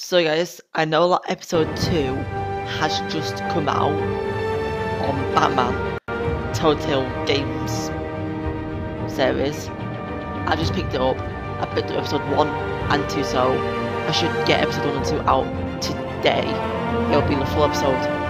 So guys, I know that episode 2 has just come out on Batman Telltale Games series. I just picked it up. I picked up episode 1 and 2, so I should get episode 1 and 2 out today. It'll be the full episode.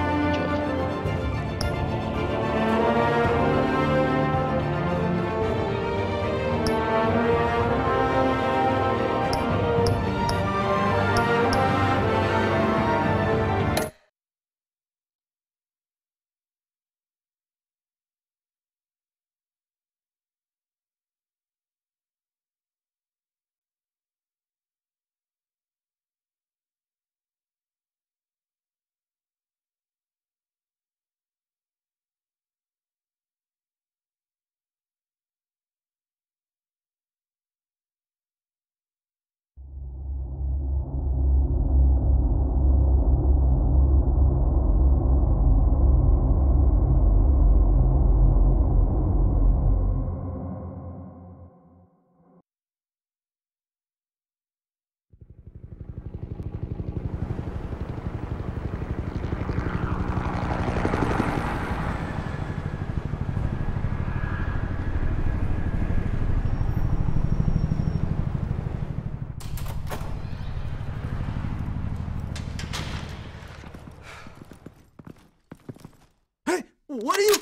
What are you?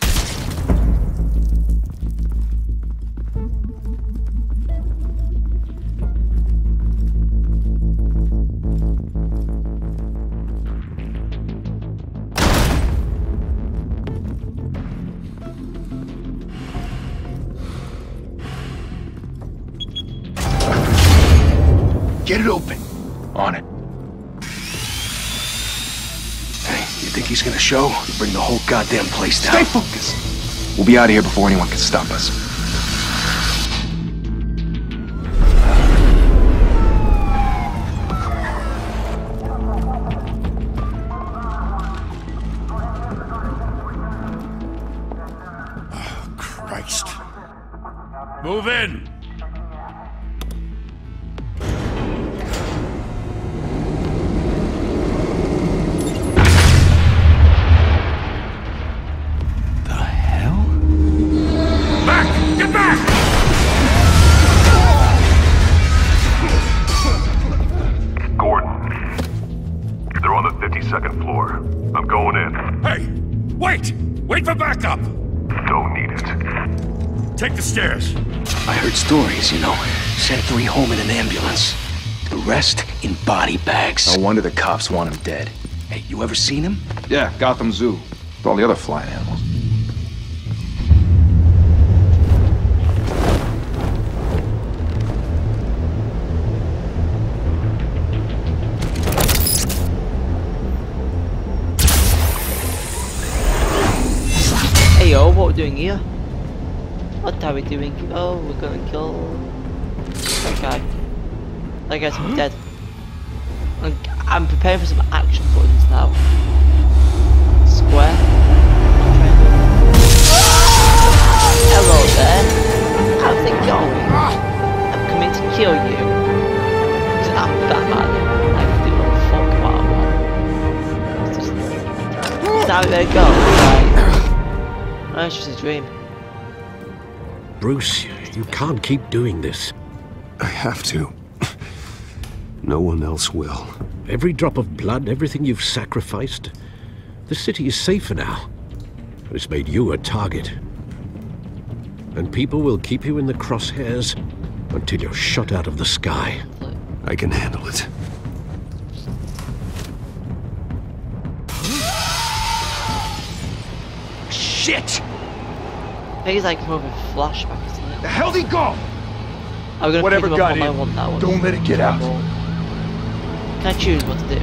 Get it open. On it. He's gonna show, bring the whole goddamn place down. Stay focused! We'll be out of here before anyone can stop us. Oh, Christ. Move in! I heard stories, you know. Sent 3 home in an ambulance. The rest in body bags. No wonder the cops want him dead. Hey, you ever seen him? Yeah, Gotham Zoo. With all the other flying animals. Hey yo, what are we doing here? What are we doing? Oh, we're gonna kill that guy. That guy's dead. I'm preparing for some action buttons now. Square. Hello there. How's it going? I'm coming to kill you. Because I'm Batman. I can do what the fuck about one. Just now there you go. Right. That's just a dream. Bruce, you can't keep doing this. I have to. No one else will. Every drop of blood, everything you've sacrificed, the city is safer now. It's made you a target. And people will keep you in the crosshairs until you're shot out of the sky. I can handle it. Shit! He's like moving flashbacks. Like, the hell did he go? I'm gonna whatever pick got him up in. One by one. Don't let it get out. Can I choose what to do?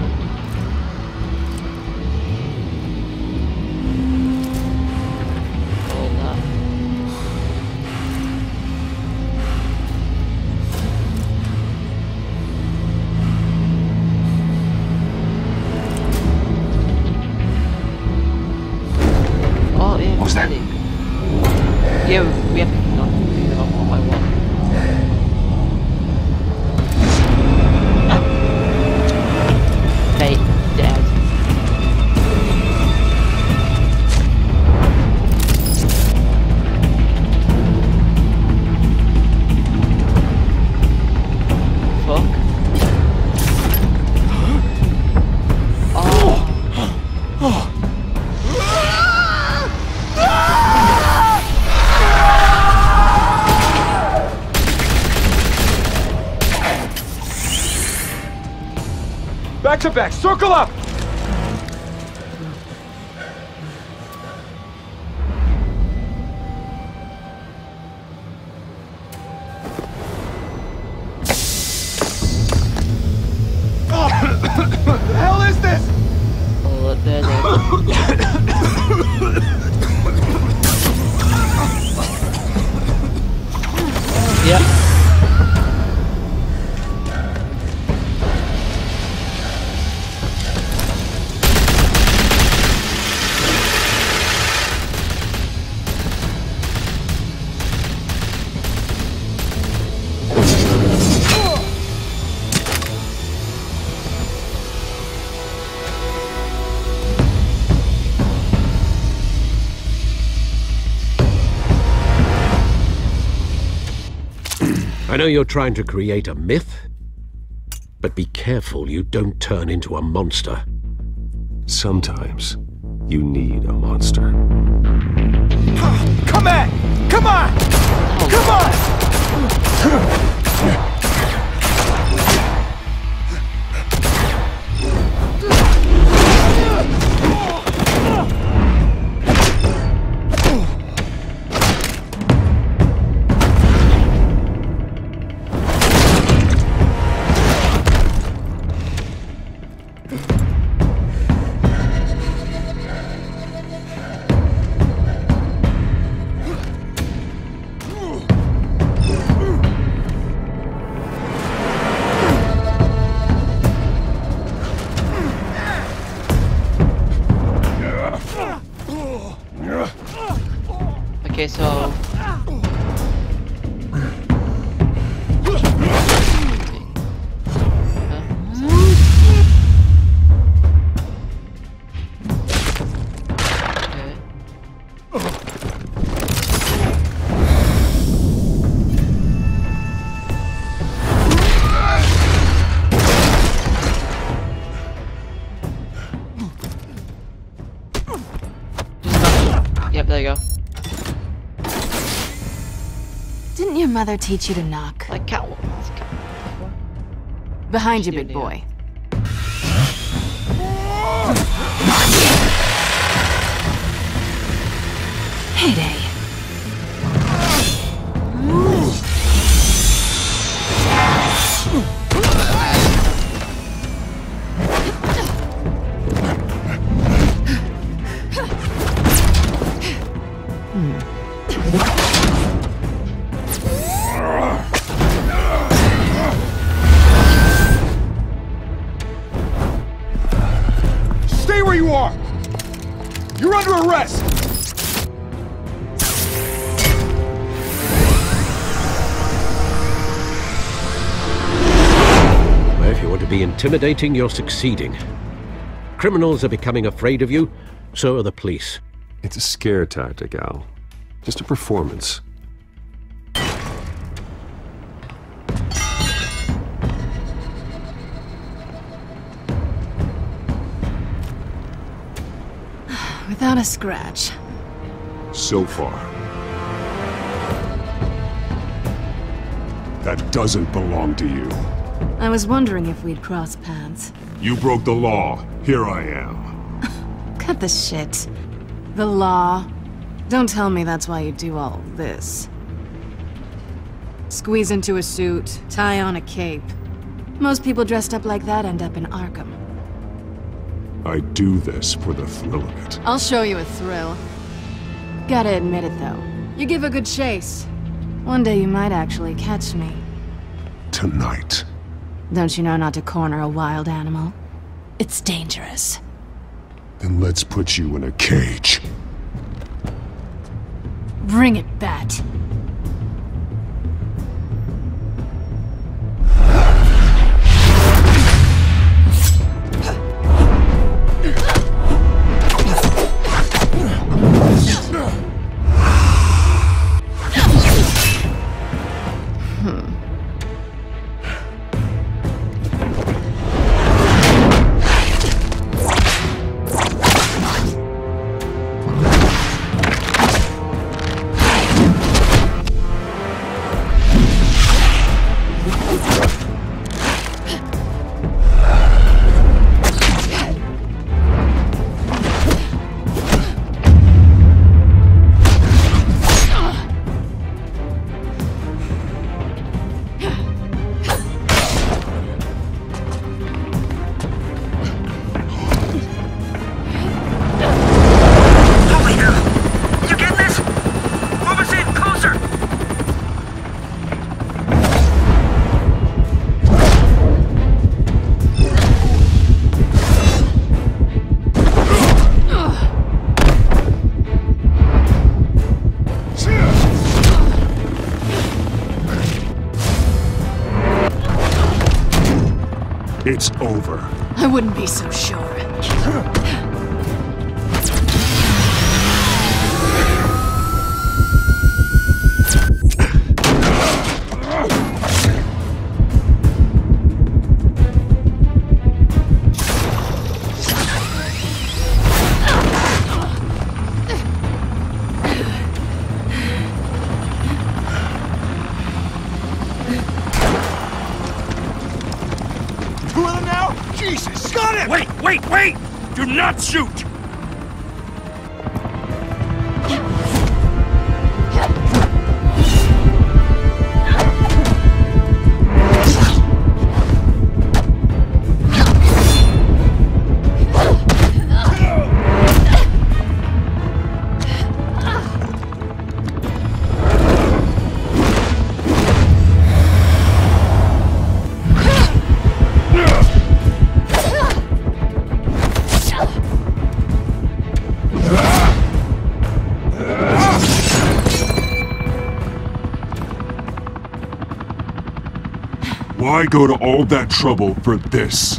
Back to back, circle up! I know you're trying to create a myth, but be careful you don't turn into a monster. Sometimes you need a monster. Come at! Come on! Come on! Mother teach you to knock? Like Catwoman. Behind you, big boy. Heyday. Intimidating, you're succeeding. Criminals are becoming afraid of you, so are the police. It's a scare tactic, Al. Just a performance. Without a scratch. So far. That doesn't belong to you. I was wondering if we'd cross paths. You broke the law. Here I am. Cut the shit. The law. Don't tell me that's why you do all this. Squeeze into a suit, tie on a cape. Most people dressed up like that end up in Arkham. I do this for the thrill of it. I'll show you a thrill. Gotta admit it, though. You give a good chase. One day you might actually catch me. Tonight. Don't you know not to corner a wild animal? It's dangerous. Then let's put you in a cage. Bring it, Bat. It's over. I wouldn't be so sure. Shoot! Why go to all that trouble for this?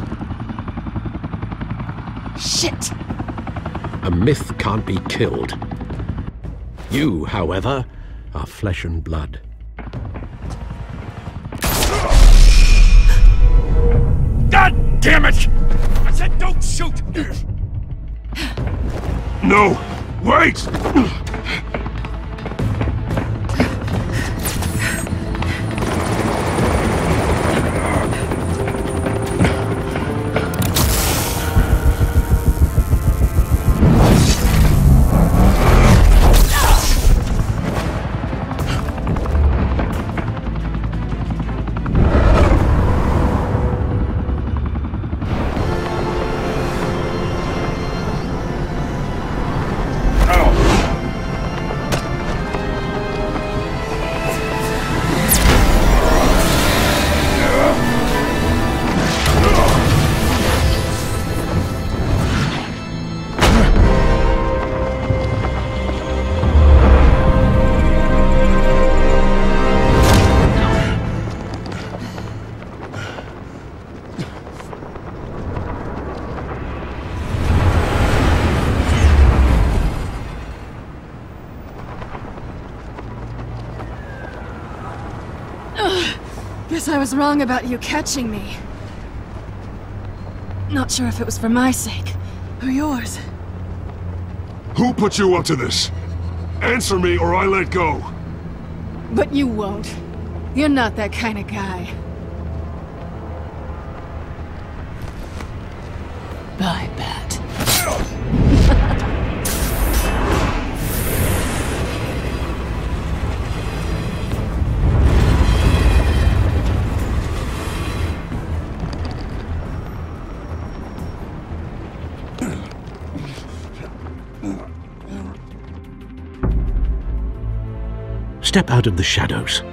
Shit! A myth can't be killed. You, however, are flesh and blood. God damn it! I said don't shoot! No! Wait! I was wrong about you catching me. Not sure if it was for my sake, or yours. Who put you up to this? Answer me or I let go. But you won't. You're not that kind of guy. Bye, Bat. Step out of the shadows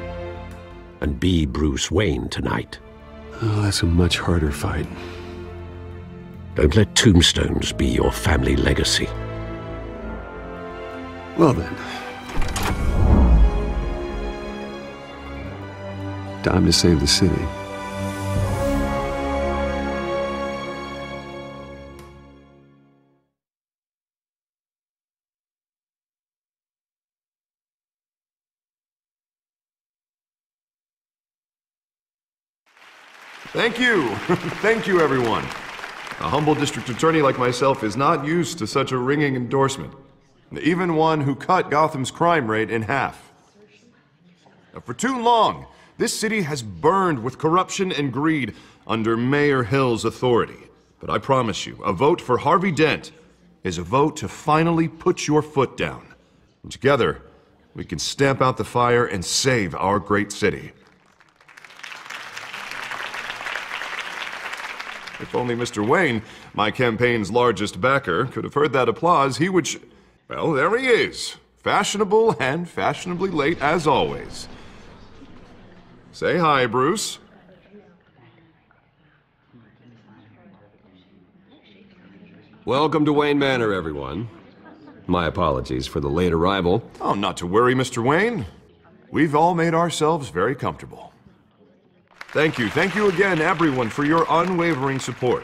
and be Bruce Wayne tonight. Oh, that's a much harder fight. Don't let tombstones be your family legacy. Well then. Time to save the city. Thank you. Thank you, everyone. A humble district attorney like myself is not used to such a ringing endorsement. Even one who cut Gotham's crime rate in half. Now, for too long, this city has burned with corruption and greed under Mayor Hill's authority. But I promise you, a vote for Harvey Dent is a vote to finally put your foot down. And together, we can stamp out the fire and save our great city. If only Mr. Wayne, my campaign's largest backer, could have heard that applause, he would well, there he is. Fashionable and fashionably late, as always. Say hi, Bruce. Welcome to Wayne Manor, everyone. My apologies for the late arrival. Oh, not to worry, Mr. Wayne. We've all made ourselves very comfortable. Thank you. Thank you again, everyone, for your unwavering support.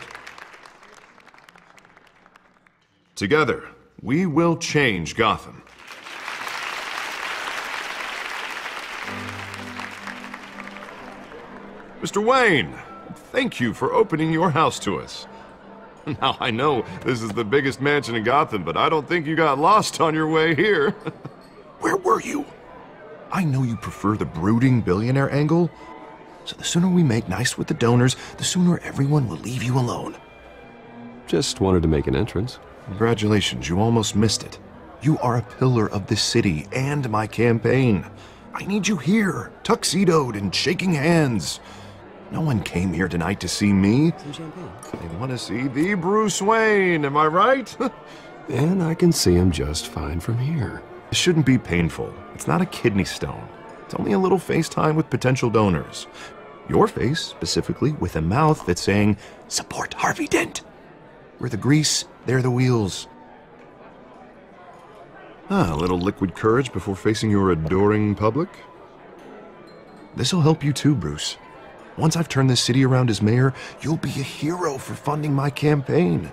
Together, we will change Gotham. Mr. Wayne, thank you for opening your house to us. Now, I know this is the biggest mansion in Gotham, but I don't think you got lost on your way here. Where were you? I know you prefer the brooding billionaire angle, so the sooner we make nice with the donors, the sooner everyone will leave you alone. Just wanted to make an entrance. Congratulations, you almost missed it. You are a pillar of this city and my campaign. I need you here, tuxedoed and shaking hands. No one came here tonight to see me. Some champagne. They want to see the Bruce Wayne, am I right? And I can see him just fine from here. It shouldn't be painful. It's not a kidney stone. It's only a little FaceTime with potential donors. Your face, specifically, with a mouth that's saying, "Support Harvey Dent." We're the grease, they're the wheels. Ah, a little liquid courage before facing your adoring public. This'll help you too, Bruce. Once I've turned this city around as mayor, you'll be a hero for funding my campaign.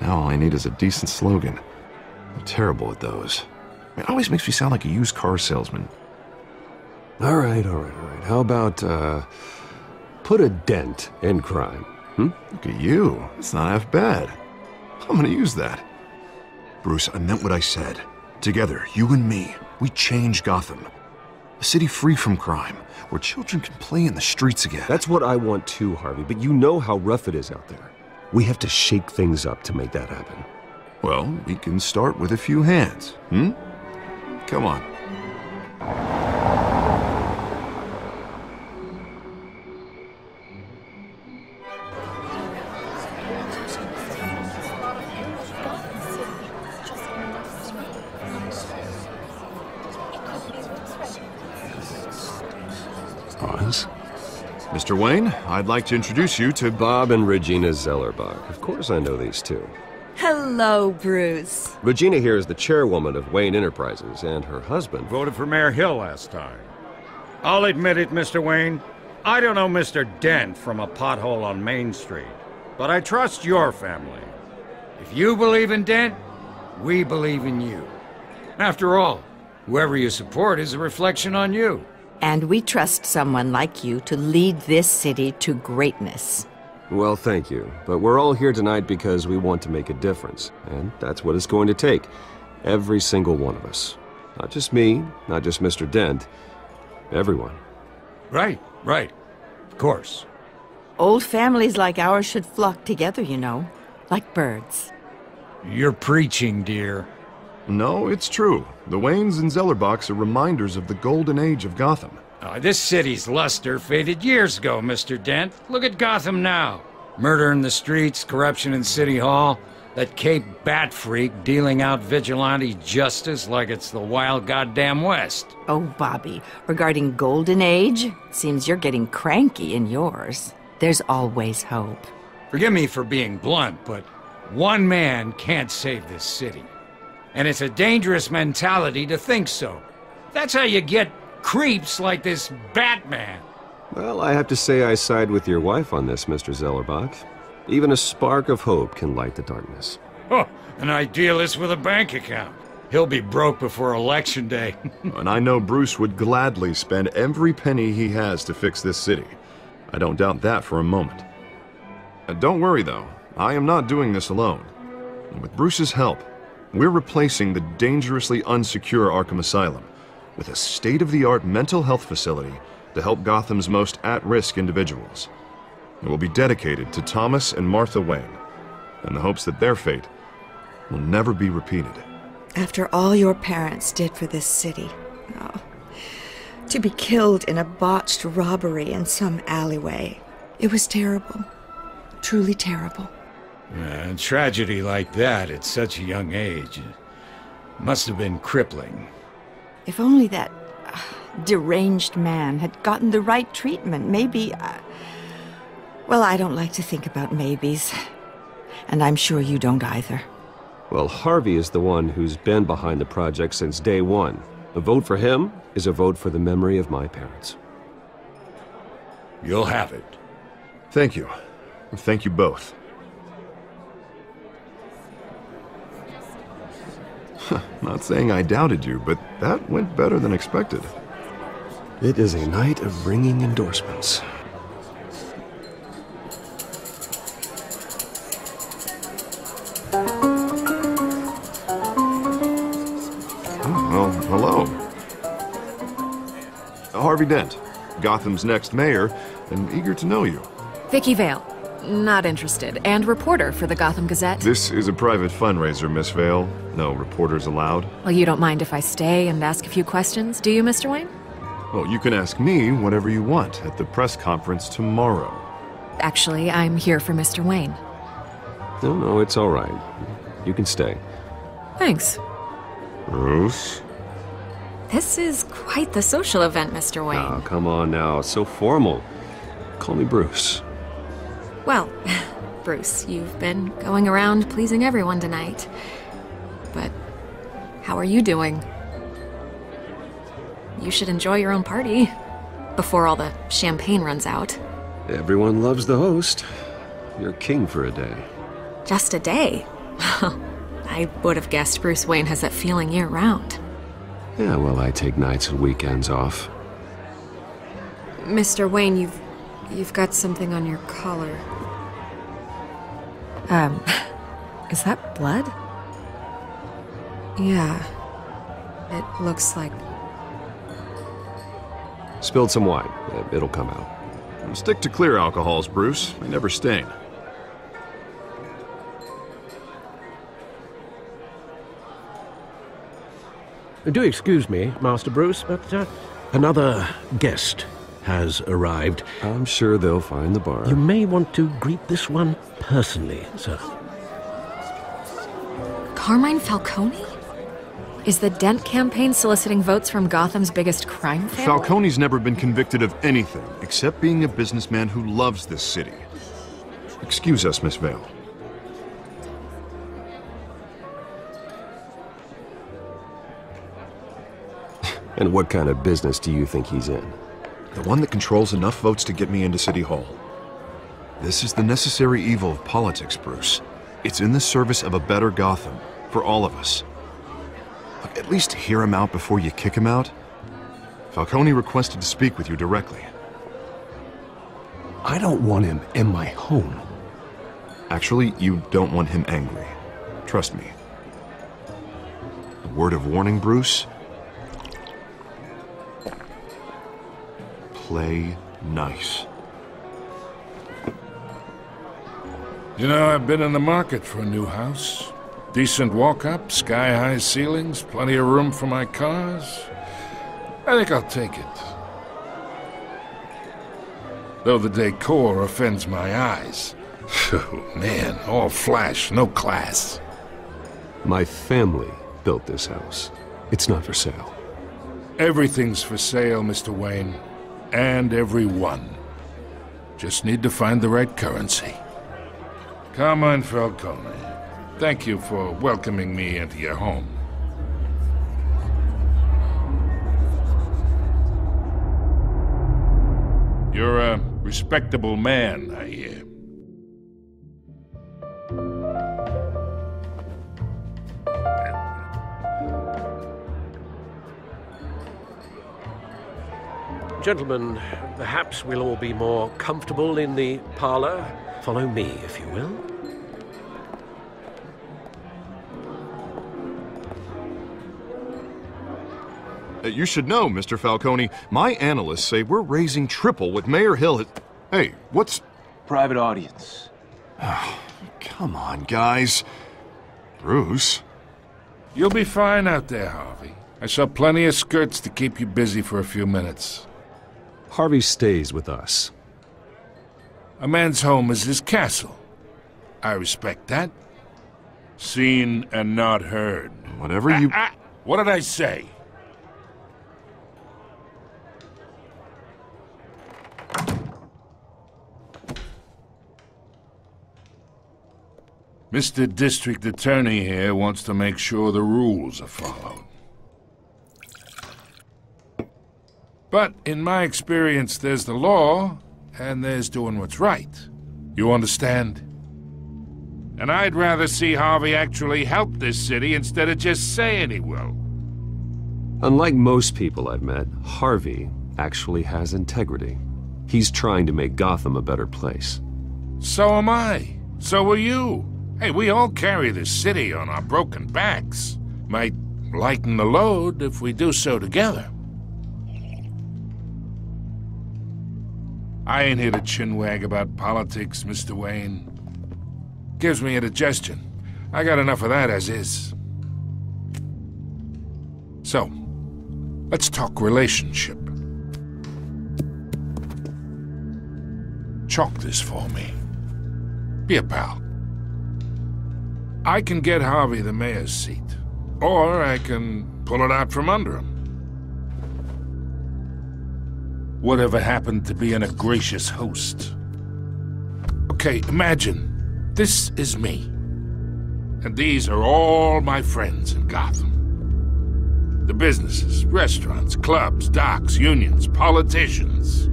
Now all I need is a decent slogan. I'm terrible at those. It always makes me sound like a used car salesman. All right. How about, put a dent in crime? Hmm? Look at you. It's not half bad. I'm gonna use that. Bruce, I meant what I said. Together, you and me, we change Gotham. A city free from crime, where children can play in the streets again. That's what I want too, Harvey, but you know how rough it is out there. We have to shake things up to make that happen. Well, we can start with a few hands, hmm? Come on. Oz? Mr. Wayne, I'd like to introduce you to Bob and Regina Zellerbach. Of course I know these two. Hello, Bruce. Regina here is the chairwoman of Wayne Enterprises, and her husband voted for Mayor Hill last time. I'll admit it, Mr. Wayne. I don't know Mr. Dent from a pothole on Main Street, but I trust your family. If you believe in Dent, we believe in you. After all, whoever you support is a reflection on you. And we trust someone like you to lead this city to greatness. Well, thank you, but we're all here tonight because we want to make a difference, and that's what it's going to take. Every single one of us. Not just me, not just Mr. Dent, everyone. Right, of course. Old families like ours should flock together, you know, like birds. You're preaching, dear. No, it's true. The Waynes and Zellerbachs are reminders of the golden age of Gotham. This city's luster faded years ago, Mr. Dent. Look at Gotham now. Murder in the streets, corruption in City Hall, that Cape Bat freak dealing out vigilante justice like it's the wild goddamn West. Oh, Bobby, regarding golden age, seems you're getting cranky in yours. There's always hope. Forgive me for being blunt, but one man can't save this city. And it's a dangerous mentality to think so. That's how you get creeps like this Batman. Well, I have to say I side with your wife on this, Mr. Zellerbach. Even a spark of hope can light the darkness. Oh, an idealist with a bank account. He'll be broke before Election Day. And I know Bruce would gladly spend every penny he has to fix this city. I don't doubt that for a moment. Don't worry, though. I am not doing this alone. And with Bruce's help, we're replacing the dangerously unsecure Arkham Asylum with a state-of-the-art mental health facility to help Gotham's most at-risk individuals. It will be dedicated to Thomas and Martha Wayne, in the hopes that their fate will never be repeated. After all your parents did for this city, oh, to be killed in a botched robbery in some alleyway, it was terrible, truly terrible. A tragedy like that at such a young age must have been crippling. If only that deranged man had gotten the right treatment, maybe... well, I don't like to think about maybes. And I'm sure you don't either. Well, Harvey is the one who's been behind the project since day one. A vote for him is a vote for the memory of my parents. You'll have it. Thank you. Thank you both. Not saying I doubted you, but that went better than expected. It is a night of ringing endorsements. Oh, well, hello. Harvey Dent, Gotham's next mayor, and eager to know you. Vicki Vale, not interested, and reporter for the Gotham Gazette. This is a private fundraiser, Miss Vale. No reporters allowed. Well, you don't mind if I stay and ask a few questions, do you, Mr. Wayne? Well, you can ask me whatever you want at the press conference tomorrow. Actually, I'm here for Mr. Wayne. No, no, it's all right. You can stay. Thanks. Bruce? This is quite the social event, Mr. Wayne. Oh, come on now. It's so formal. Call me Bruce. Well, Bruce, you've been going around pleasing everyone tonight. But how are you doing? You should enjoy your own party before all the champagne runs out. Everyone loves the host. You're king for a day. Just a day? I would have guessed Bruce Wayne has that feeling year-round. Yeah, well, I take nights and weekends off. Mr. Wayne, you've got something on your collar. Is that blood? Yeah, it looks like... Spilled some wine. It'll come out. Stick to clear alcohols, Bruce. They never stain. Do excuse me, Master Bruce, but another guest has arrived. I'm sure they'll find the bar. You may want to greet this one personally, sir. Carmine Falcone? Is the Dent campaign soliciting votes from Gotham's biggest crime family? Falcone's never been convicted of anything, except being a businessman who loves this city. Excuse us, Miss Vale. And what kind of business do you think he's in? The one that controls enough votes to get me into City Hall. This is the necessary evil of politics, Bruce. It's in the service of a better Gotham, for all of us. Look, at least hear him out before you kick him out. Falcone requested to speak with you directly. I don't want him in my home. Actually, you don't want him angry. Trust me. A word of warning, Bruce? Play nice. You know, I've been in the market for a new house. Decent walk-up, sky-high ceilings, plenty of room for my cars. I think I'll take it. Though the decor offends my eyes. Oh, man, all flash, no class. My family built this house. It's not for sale. Everything's for sale, Mr. Wayne. And everyone. Just need to find the right currency. Carmine Falcone, thank you for welcoming me into your home. You're a respectable man, I hear. Gentlemen, perhaps we'll all be more comfortable in the parlor. Follow me, if you will. You should know, Mr. Falcone, my analysts say we're raising triple with Mayor Hill. Hey, what's... Private audience. Oh, come on, guys. Bruce? You'll be fine out there, Harvey. I saw plenty of skirts to keep you busy for a few minutes. Harvey stays with us. A man's home is his castle. I respect that. Seen and not heard. Whatever you... What did I say? Mr. District Attorney here wants to make sure the rules are followed. But in my experience, there's the law, and there's doing what's right. You understand? And I'd rather see Harvey actually help this city instead of just saying he will. Unlike most people I've met, Harvey actually has integrity. He's trying to make Gotham a better place. So am I. So are you. Hey, we all carry this city on our broken backs. Might lighten the load if we do so together. I ain't here to chinwag about politics, Mr. Wayne. Gives me indigestion. I got enough of that as is. So, let's talk relationship. Chalk this for me. Be a pal. I can get Harvey the mayor's seat, or I can pull it out from under him. Whatever happened to being a gracious host? Okay, imagine. This is me, and these are all my friends in Gotham. The businesses, restaurants, clubs, docks, unions, politicians.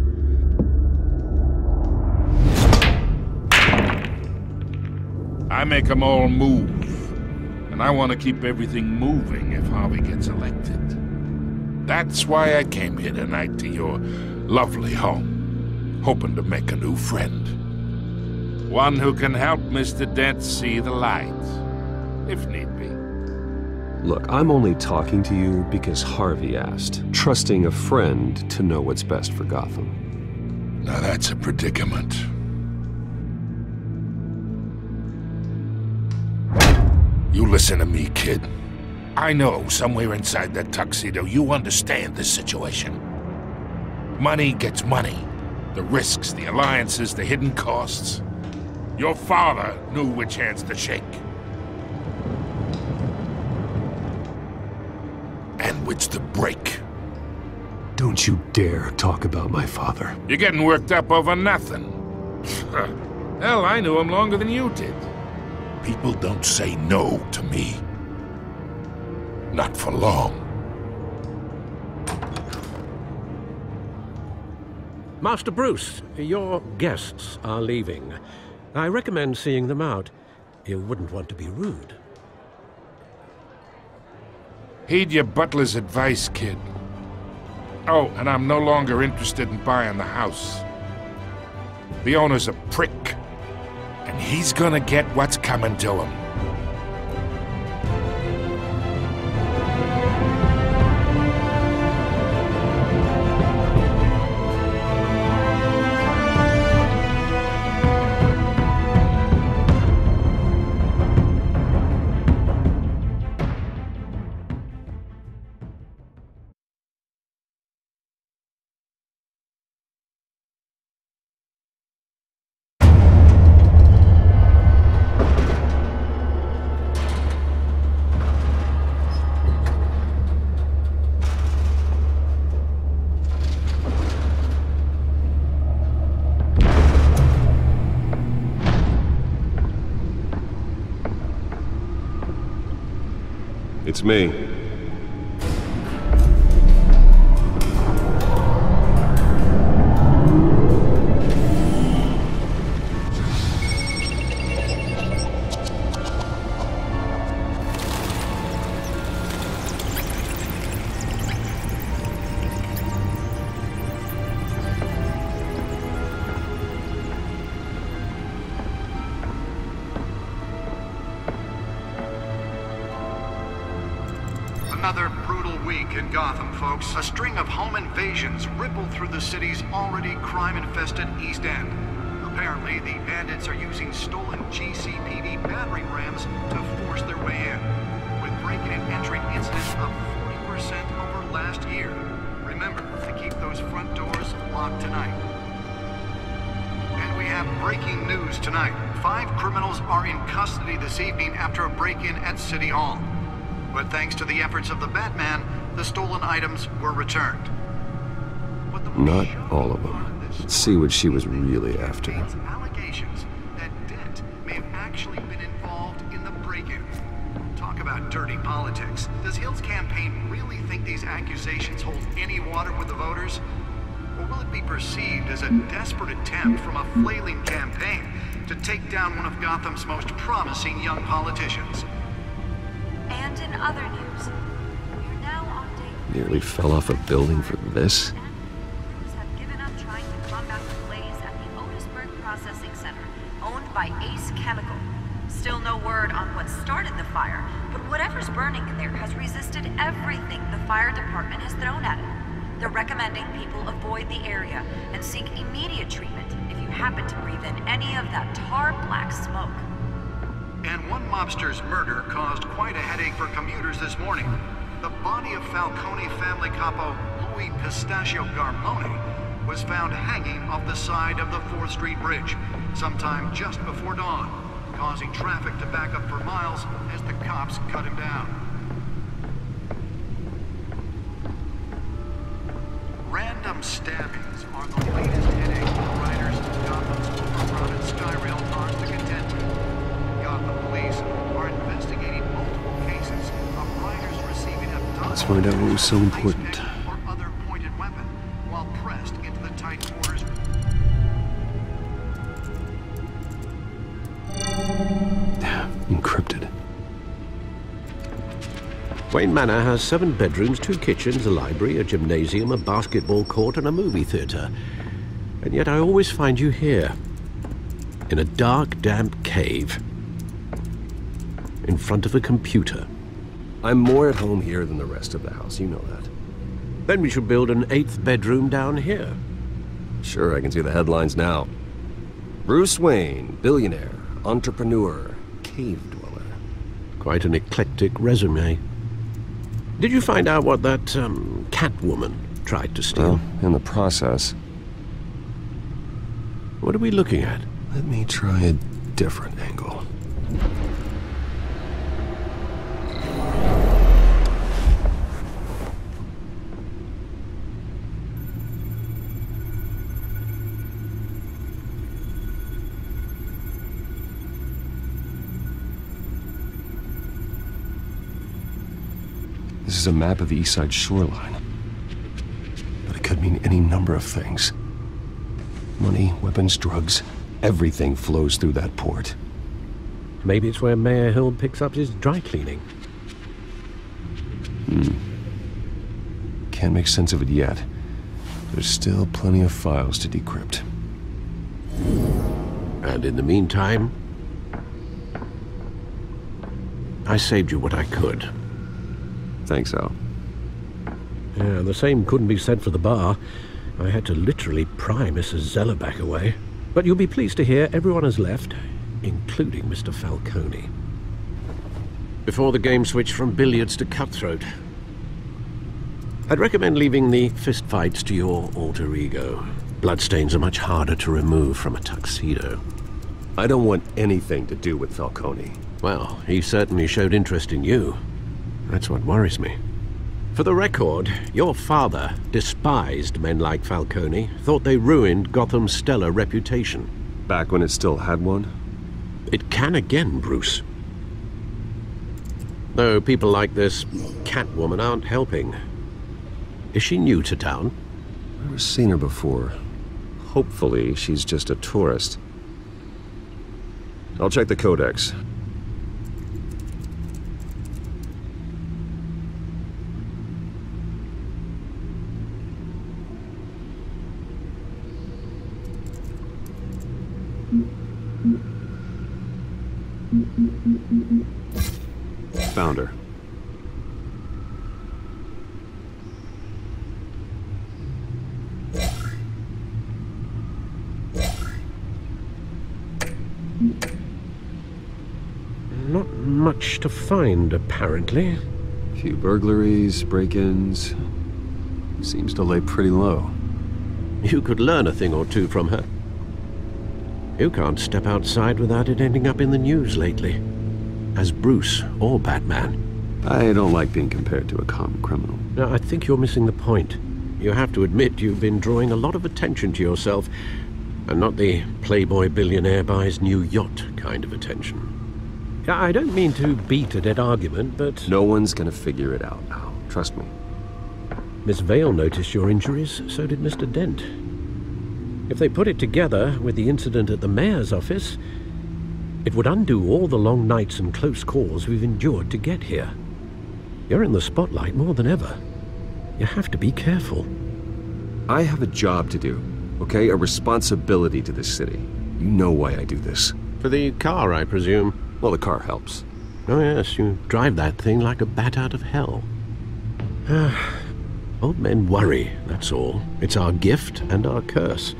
I make them all move, and I want to keep everything moving if Harvey gets elected. That's why I came here tonight to your lovely home, hoping to make a new friend. One who can help Mr. Dent see the light, if need be. Look, I'm only talking to you because Harvey asked, trusting a friend to know what's best for Gotham. Now that's a predicament. You listen to me, kid. I know somewhere inside that tuxedo you understand this situation. Money gets money. The risks, the alliances, the hidden costs. Your father knew which hands to shake. And which to break. Don't you dare talk about my father. You're getting worked up over nothing. Hell, I knew him longer than you did. People don't say no to me. Not for long. Master Bruce, your guests are leaving. I recommend seeing them out. You wouldn't want to be rude. Heed your butler's advice, kid. Oh, and I'm no longer interested in buying the house. The owner's a prick, and he's gonna get what's coming to him. It's me. A string of home invasions rippled through the city's already crime-infested East End. Apparently, the bandits are using stolen GCPD battering rams to force their way in, with breaking and entering incidents up 40% over last year. Remember to keep those front doors locked tonight. And we have breaking news tonight. 5 criminals are in custody this evening after a break-in at City Hall. But thanks to the efforts of the Batman, the stolen items were returned. Not all of them. Let's see what she was really after. Allegations that Dent may have actually been involved in the break-in. Talk about dirty politics. Does Hill's campaign really think these accusations hold any water with the voters? Well, will it be perceived as a desperate attempt from a flailing campaign to take down one of Gotham's most promising young politicians? And in other news, you're now on day... Nearly fell off a building for this? ...have given up trying to combat the blaze at the Otisburg Processing Center, owned by Ace Chemical. Still no word on what started the fire, but whatever's burning in there has resisted everything the fire department has thrown at it. They're recommending people avoid the area and seek immediate treatment if you happen to breathe in any of that tar black smoke. And one mobster's murder caused quite a headache for commuters this morning. The body of Falcone family capo Louis Pistachio Garmone was found hanging off the side of the 4th Street Bridge sometime just before dawn, causing traffic to back up for miles as the cops cut him down. Random stabbings are the latest headache for riders of Gotham's overcrowded Skyrail cars to contend with. Gotham police are investigating multiple cases of riders receiving abdominal... Let's find out what was so important. ...or other pointed weapon while pressed into the tight quarters. Encrypted. Wayne Manor has 7 bedrooms, 2 kitchens, a library, a gymnasium, a basketball court, and a movie theatre. And yet I always find you here, in a dark, damp cave, in front of a computer. I'm more at home here than the rest of the house, you know that. Then we should build an 8th bedroom down here. Sure, I can see the headlines now. Bruce Wayne, billionaire, entrepreneur, cave dweller. Quite an eclectic resume. Did you find out what that, Catwoman tried to steal? Well, in the process. What are we looking at? Let me try a different angle. This is a map of the Eastside shoreline, but it could mean any number of things. Money, weapons, drugs, everything flows through that port. Maybe it's where Mayor Hill picks up his dry cleaning. Can't make sense of it yet. There's still plenty of files to decrypt. And in the meantime, I saved you what I could. Think so. Yeah, the same couldn't be said for the bar. I had to literally pry Mrs. Zellerbach away. But you'll be pleased to hear everyone has left, including Mr. Falcone. Before the game switched from billiards to cutthroat, I'd recommend leaving the fistfights to your alter ego. Bloodstains are much harder to remove from a tuxedo. I don't want anything to do with Falcone. Well, he certainly showed interest in you. That's what worries me. For the record, your father despised men like Falcone, thought they ruined Gotham's stellar reputation. Back when it still had one? It can again, Bruce. Though people like this Catwoman aren't helping. Is she new to town? I've never seen her before. Hopefully, she's just a tourist. I'll check the codex. Found her. Not much to find, apparently. A few burglaries, break-ins. Seems to lay pretty low. You could learn a thing or two from her. You can't step outside without it ending up in the news lately. As Bruce or Batman. I don't like being compared to a common criminal. No, I think you're missing the point. You have to admit you've been drawing a lot of attention to yourself, and not the playboy billionaire buys new yacht kind of attention. I don't mean to beat a dead argument, but... No one's gonna figure it out now, trust me. Miss Vale noticed your injuries, so did Mr. Dent. If they put it together with the incident at the mayor's office, it would undo all the long nights and close calls we've endured to get here. You're in the spotlight more than ever. You have to be careful. I have a job to do, okay? A responsibility to this city. You know why I do this. For the car, I presume. Well, the car helps. Oh yes, you drive that thing like a bat out of hell. Old men worry, that's all. It's our gift and our curse.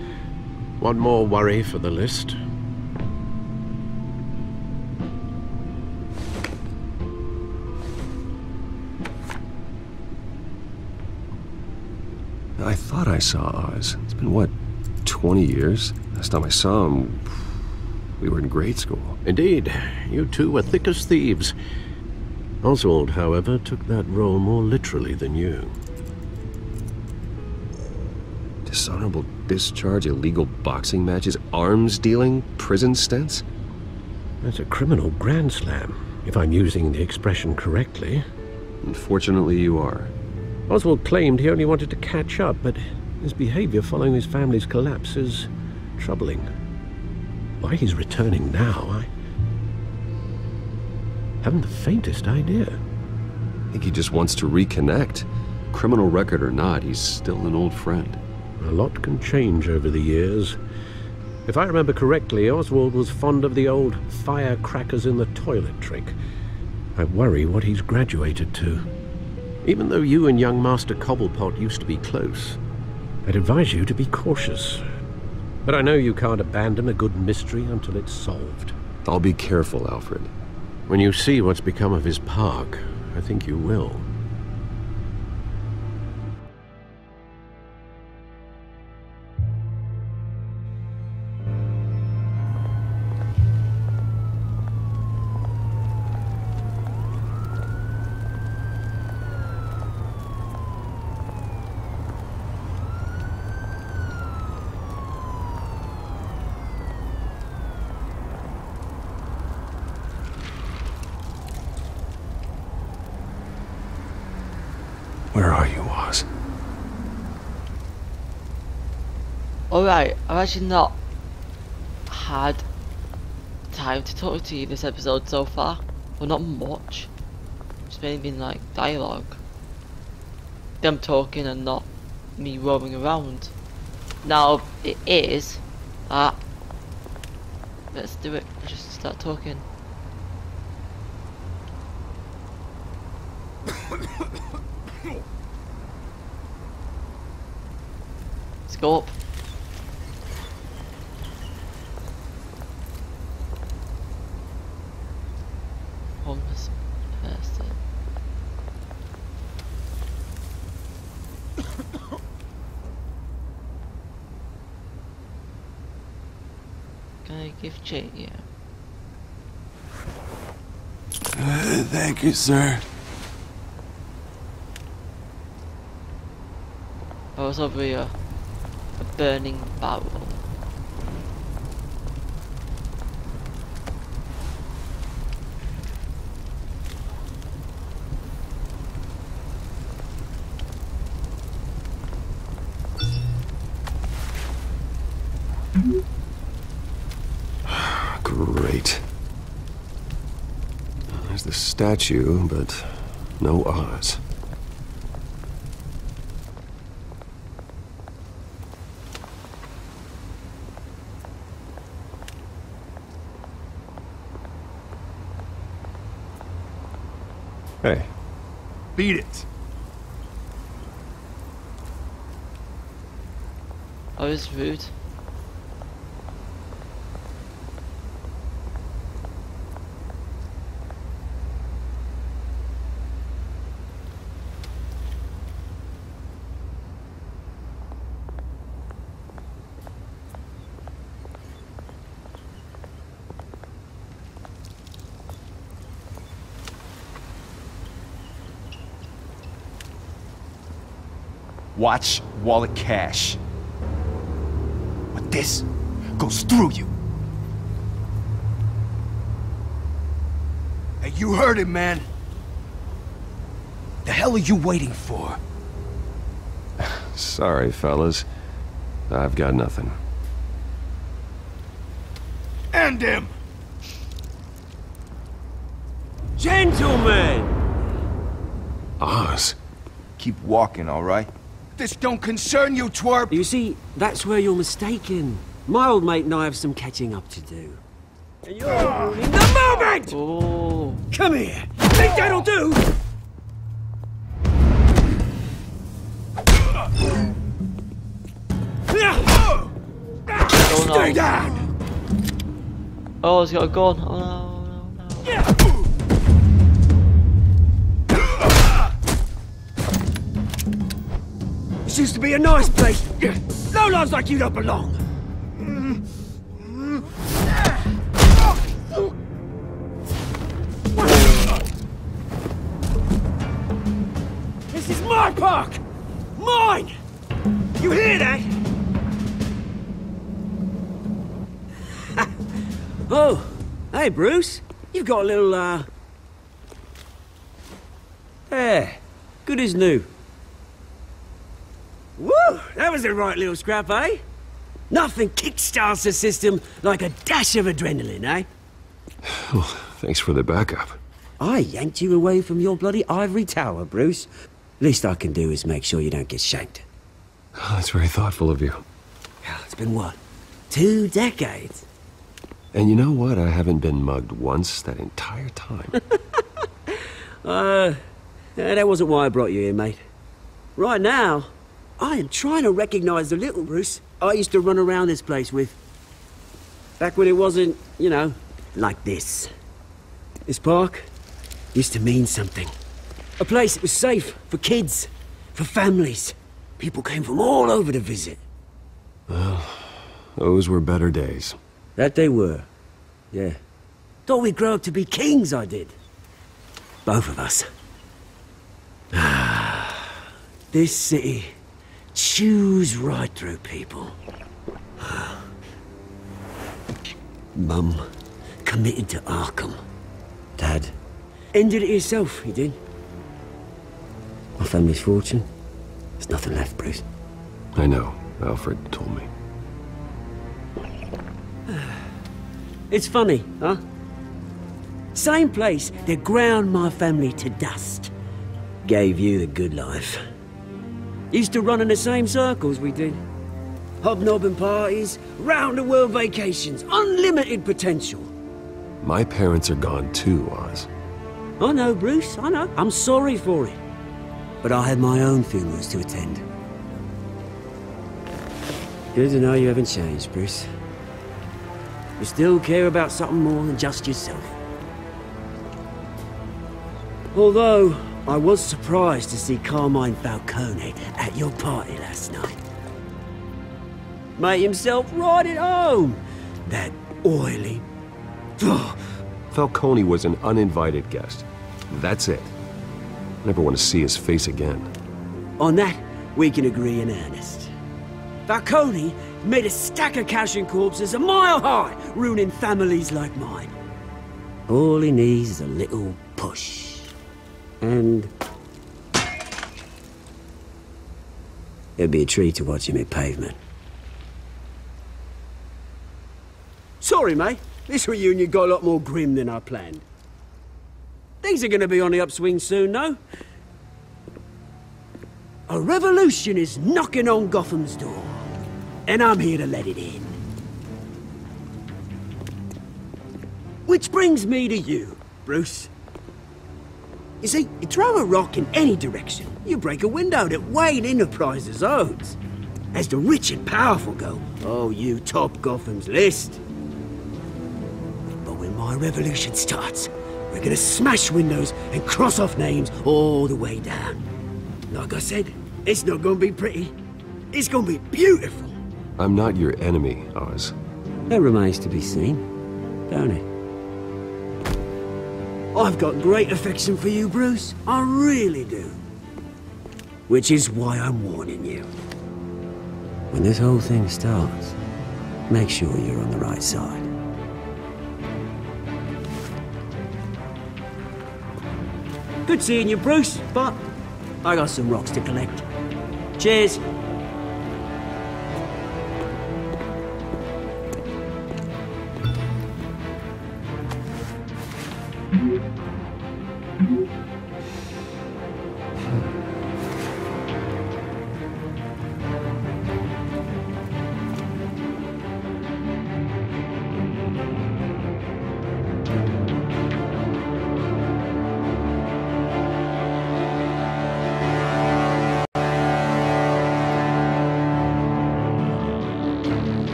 One more worry for the list. I thought I saw Oz. It's been, what, 20 years? Last time I saw him, we were in grade school. Indeed. You two were thick as thieves. Oswald, however, took that role more literally than you. Dishonorable discharge, illegal boxing matches, arms dealing, prison stints? That's a criminal grand slam, if I'm using the expression correctly. Unfortunately, you are. Oswald claimed he only wanted to catch up, but his behavior following his family's collapse is troubling. Why he's returning now, I haven't the faintest idea. I think he just wants to reconnect. Criminal record or not, he's still an old friend. A lot can change over the years. If I remember correctly, Oswald was fond of the old firecrackers in the toilet trick. I worry what he's graduated to. Even though you and young Master Cobblepot used to be close, I'd advise you to be cautious. But I know you can't abandon a good mystery until it's solved. I'll be careful, Alfred. When you see what's become of his park, I think you will. Alright, I've actually not had time to talk to you this episode so far. Well, not much. It's mainly been like dialogue. Them talking and not me roaming around. Now it is that. Let's do it. Let's just start talking. Let's go up. Gift check, yeah. Thank you, sir. I was over here. A burning barrel. Statue, but no Oz. Hey. Beat it. I was rude. Watch wallet cash. But this goes through you. Hey, you heard it, man. The hell are you waiting for? Sorry, fellas. I've got nothing. Command him! Gentlemen! Oz. Keep walking, all right? This don't concern you, twerp! You see, that's where you're mistaken. My old mate and I have some catching up to do. And you're ruining the moment! Oh. Come here! Think that'll do! Oh, no. Stay down! Oh, he's got a gun. Oh, no, no, no. Yeah. This used to be a nice place. Lowlifes like you don't belong. This is my park! Mine! You hear that? Oh, hey Bruce. You've got a little, there. Good as new. Woo! That was a right little scrap, eh? Nothing kickstarts the system like a dash of adrenaline, eh? Well, thanks for the backup. I yanked you away from your bloody ivory tower, Bruce. Least I can do is make sure you don't get shanked. Oh, that's very thoughtful of you. It's been what? 2 decades? And you know what? I haven't been mugged once that entire time. That wasn't why I brought you here, mate. Right now, I am trying to recognize the little Bruce I used to run around this place with. Back when it wasn't, you know, like this. This park used to mean something. A place that was safe for kids, for families. People came from all over to visit. Well, those were better days. That they were, yeah. Thought we'd grow up to be kings, I did. Both of us. This city chews right through people. Mum, committed to Arkham. Dad, ended it himself, he did. My family's fortune. There's nothing left, Bruce. I know. Alfred told me. It's funny, huh? Same place that ground my family to dust. Gave you the good life. Used to run in the same circles we did. Hobnobbing parties, round-the-world vacations, unlimited potential. My parents are gone too, Oz. I know, Bruce, I know. I'm sorry for it. But I had my own funerals to attend. Good to know you haven't changed, Bruce. You still care about something more than just yourself. Although, I was surprised to see Carmine Falcone at your party last night. Made himself right at home. That oily... Falcone was an uninvited guest. That's it. Never want to see his face again. On that, we can agree in earnest. Falcone made a stack of cash and corpses a mile high, ruining families like mine. All he needs is a little push. And it'd be a treat to watch him hit pavement. Sorry, mate. This reunion got a lot more grim than I planned. Things are going to be on the upswing soon, though. A revolution is knocking on Gotham's door, and I'm here to let it in. Which brings me to you, Bruce. You see, you throw a rock in any direction, you break a window that Wayne Enterprises owns. As the rich and powerful go, oh, you top Gotham's list. But when my revolution starts, we're gonna smash windows and cross off names all the way down. Like I said, it's not gonna be pretty. It's gonna be beautiful. I'm not your enemy, Oz. That remains to be seen, don't it? I've got great affection for you, Bruce. I really do. Which is why I'm warning you. When this whole thing starts, make sure you're on the right side. Good seeing you, Bruce, but I got some rocks to collect. Cheers.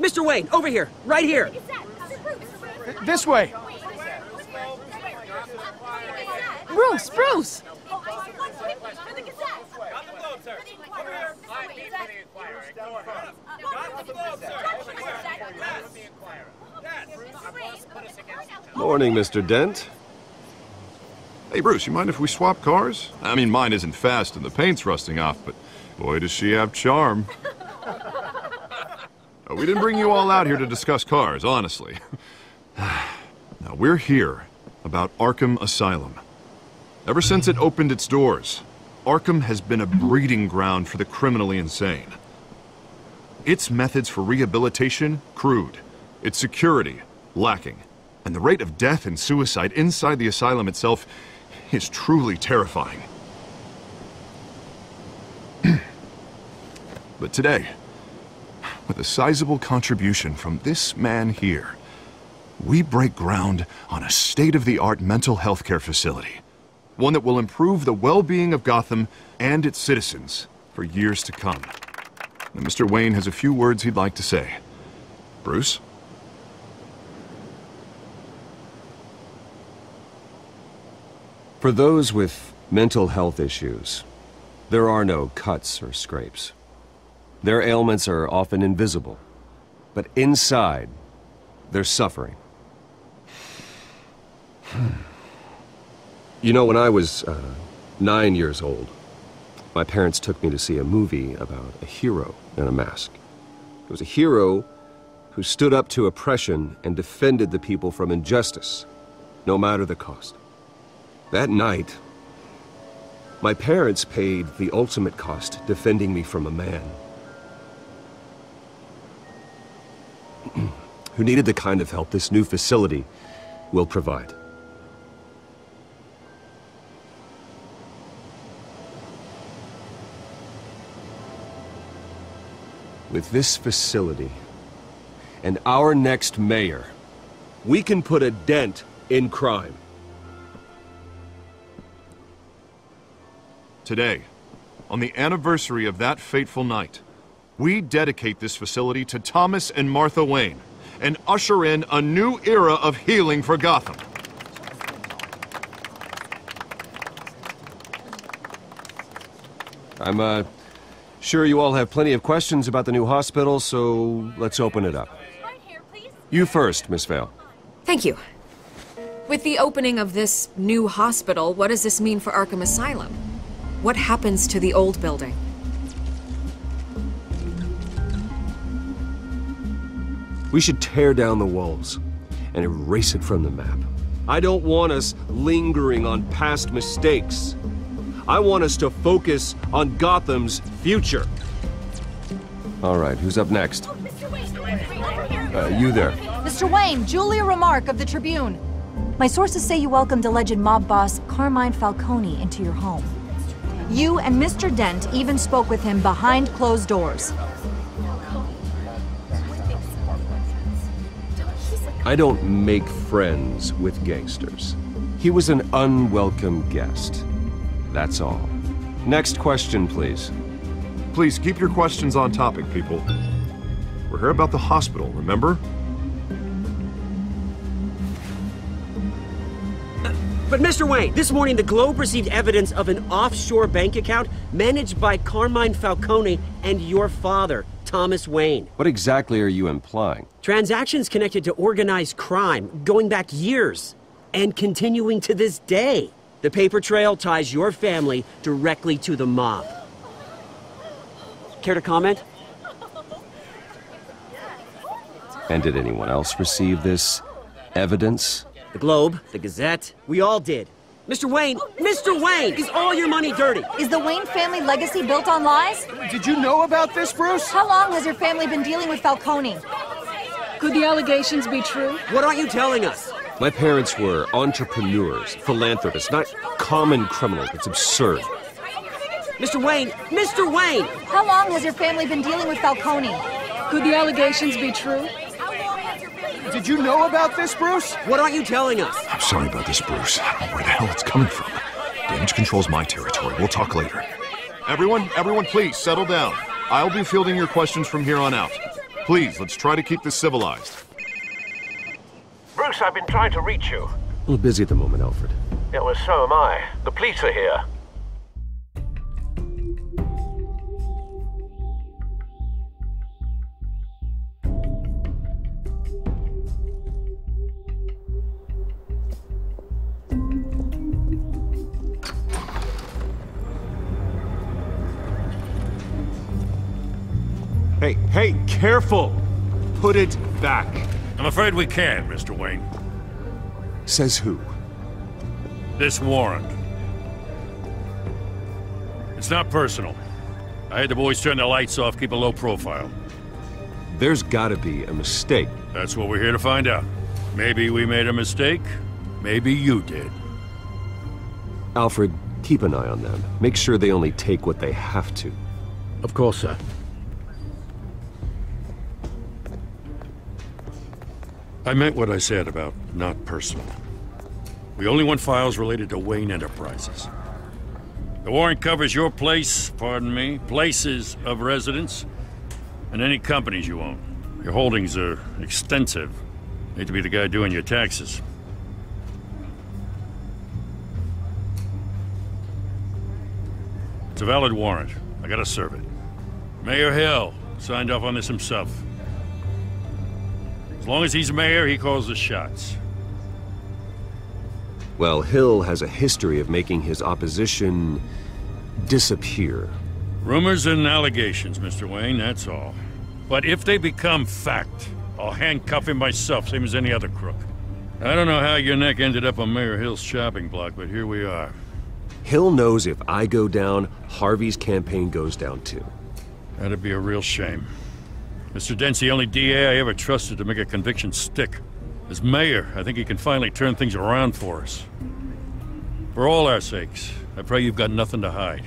Mr. Wayne, over here, right here. This way. Bruce, Bruce. Morning, Mr. Dent. Hey, Bruce, you mind if we swap cars? I mean, mine isn't fast and the paint's rusting off, but boy, does she have charm. We didn't bring you all out here to discuss cars, honestly. Now, we're here about Arkham Asylum. Ever since it opened its doors, Arkham has been a breeding ground for the criminally insane. Its methods for rehabilitation, crude. Its security, lacking. And the rate of death and suicide inside the asylum itself is truly terrifying. But today, with a sizable contribution from this man here, we break ground on a state-of-the-art mental health care facility. One that will improve the well-being of Gotham and its citizens for years to come. And Mr. Wayne has a few words he'd like to say. Bruce? For those with mental health issues, there are no cuts or scrapes. Their ailments are often invisible, but inside, they're suffering. You know, when I was 9 years old, my parents took me to see a movie about a hero in a mask. It was a hero who stood up to oppression and defended the people from injustice, no matter the cost. That night, my parents paid the ultimate cost, defending me from a man who needed the kind of help this new facility will provide. With this facility and our next mayor, we can put a dent in crime. Today, on the anniversary of that fateful night, we dedicate this facility to Thomas and Martha Wayne, and usher in a new era of healing for Gotham. I'm sure you all have plenty of questions about the new hospital, so let's open it up. You first, Miss Vale. Thank you. With the opening of this new hospital, what does this mean for Arkham Asylum? What happens to the old building? We should tear down the walls and erase it from the map. I don't want us lingering on past mistakes. I want us to focus on Gotham's future. All right, who's up next? Oh, Mr. Wayne. You there. Mr. Wayne, Julia Remarque of the Tribune. My sources say you welcomed alleged mob boss Carmine Falcone into your home. You and Mr. Dent even spoke with him behind closed doors. I don't make friends with gangsters. He was an unwelcome guest. That's all. Next question, please. Please, keep your questions on topic, people. We're here about the hospital, remember? But Mr. Wayne, this morning the Globe received evidence of an offshore bank account managed by Carmine Falcone and your father, Thomas Wayne. What exactly are you implying? Transactions connected to organized crime, going back years and continuing to this day. The paper trail ties your family directly to the mob. Care to comment? And did anyone else receive this evidence? The Globe, the Gazette, we all did. Mr. Wayne, Mr. Wayne, is all your money dirty? Is the Wayne family legacy built on lies? Did you know about this, Bruce? How long has your family been dealing with Falcone? Could the allegations be true? What aren't you telling us? My parents were entrepreneurs, philanthropists, not common criminals. It's absurd. Mr. Wayne, Mr. Wayne! How long has your family been dealing with Falcone? Could the allegations be true? Did you know about this, Bruce? What aren't you telling us? I'm sorry about this, Bruce. I don't know where the hell it's coming from. Damage control's my territory. We'll talk later. Everyone, please, settle down. I'll be fielding your questions from here on out. Please, let's try to keep this civilized. Bruce, I've been trying to reach you. A little busy at the moment, Alfred. Yeah, well, so am I. The police are here. Hey, careful! Put it back. I'm afraid we can't, Mr. Wayne. Says who? This warrant. It's not personal. I had the boys turn the lights off, keep a low profile. There's gotta be a mistake. That's what we're here to find out. Maybe we made a mistake, maybe you did. Alfred, keep an eye on them. Make sure they only take what they have to. Of course, sir. I meant what I said about not personal. We only want files related to Wayne Enterprises. The warrant covers your place, pardon me, places of residence, and any companies you own. Your holdings are extensive. Need to be the guy doing your taxes. It's a valid warrant. I gotta serve it. Mayor Hill signed off on this himself. As long as he's mayor, he calls the shots. Well, Hill has a history of making his opposition disappear. Rumors and allegations, Mr. Wayne, that's all. But if they become fact, I'll handcuff him myself, same as any other crook. I don't know how your neck ended up on Mayor Hill's shopping block, but here we are. Hill knows if I go down, Harvey's campaign goes down too. That'd be a real shame. Mr. Dent's the only DA I ever trusted to make a conviction stick. As mayor, I think he can finally turn things around for us. For all our sakes, I pray you've got nothing to hide.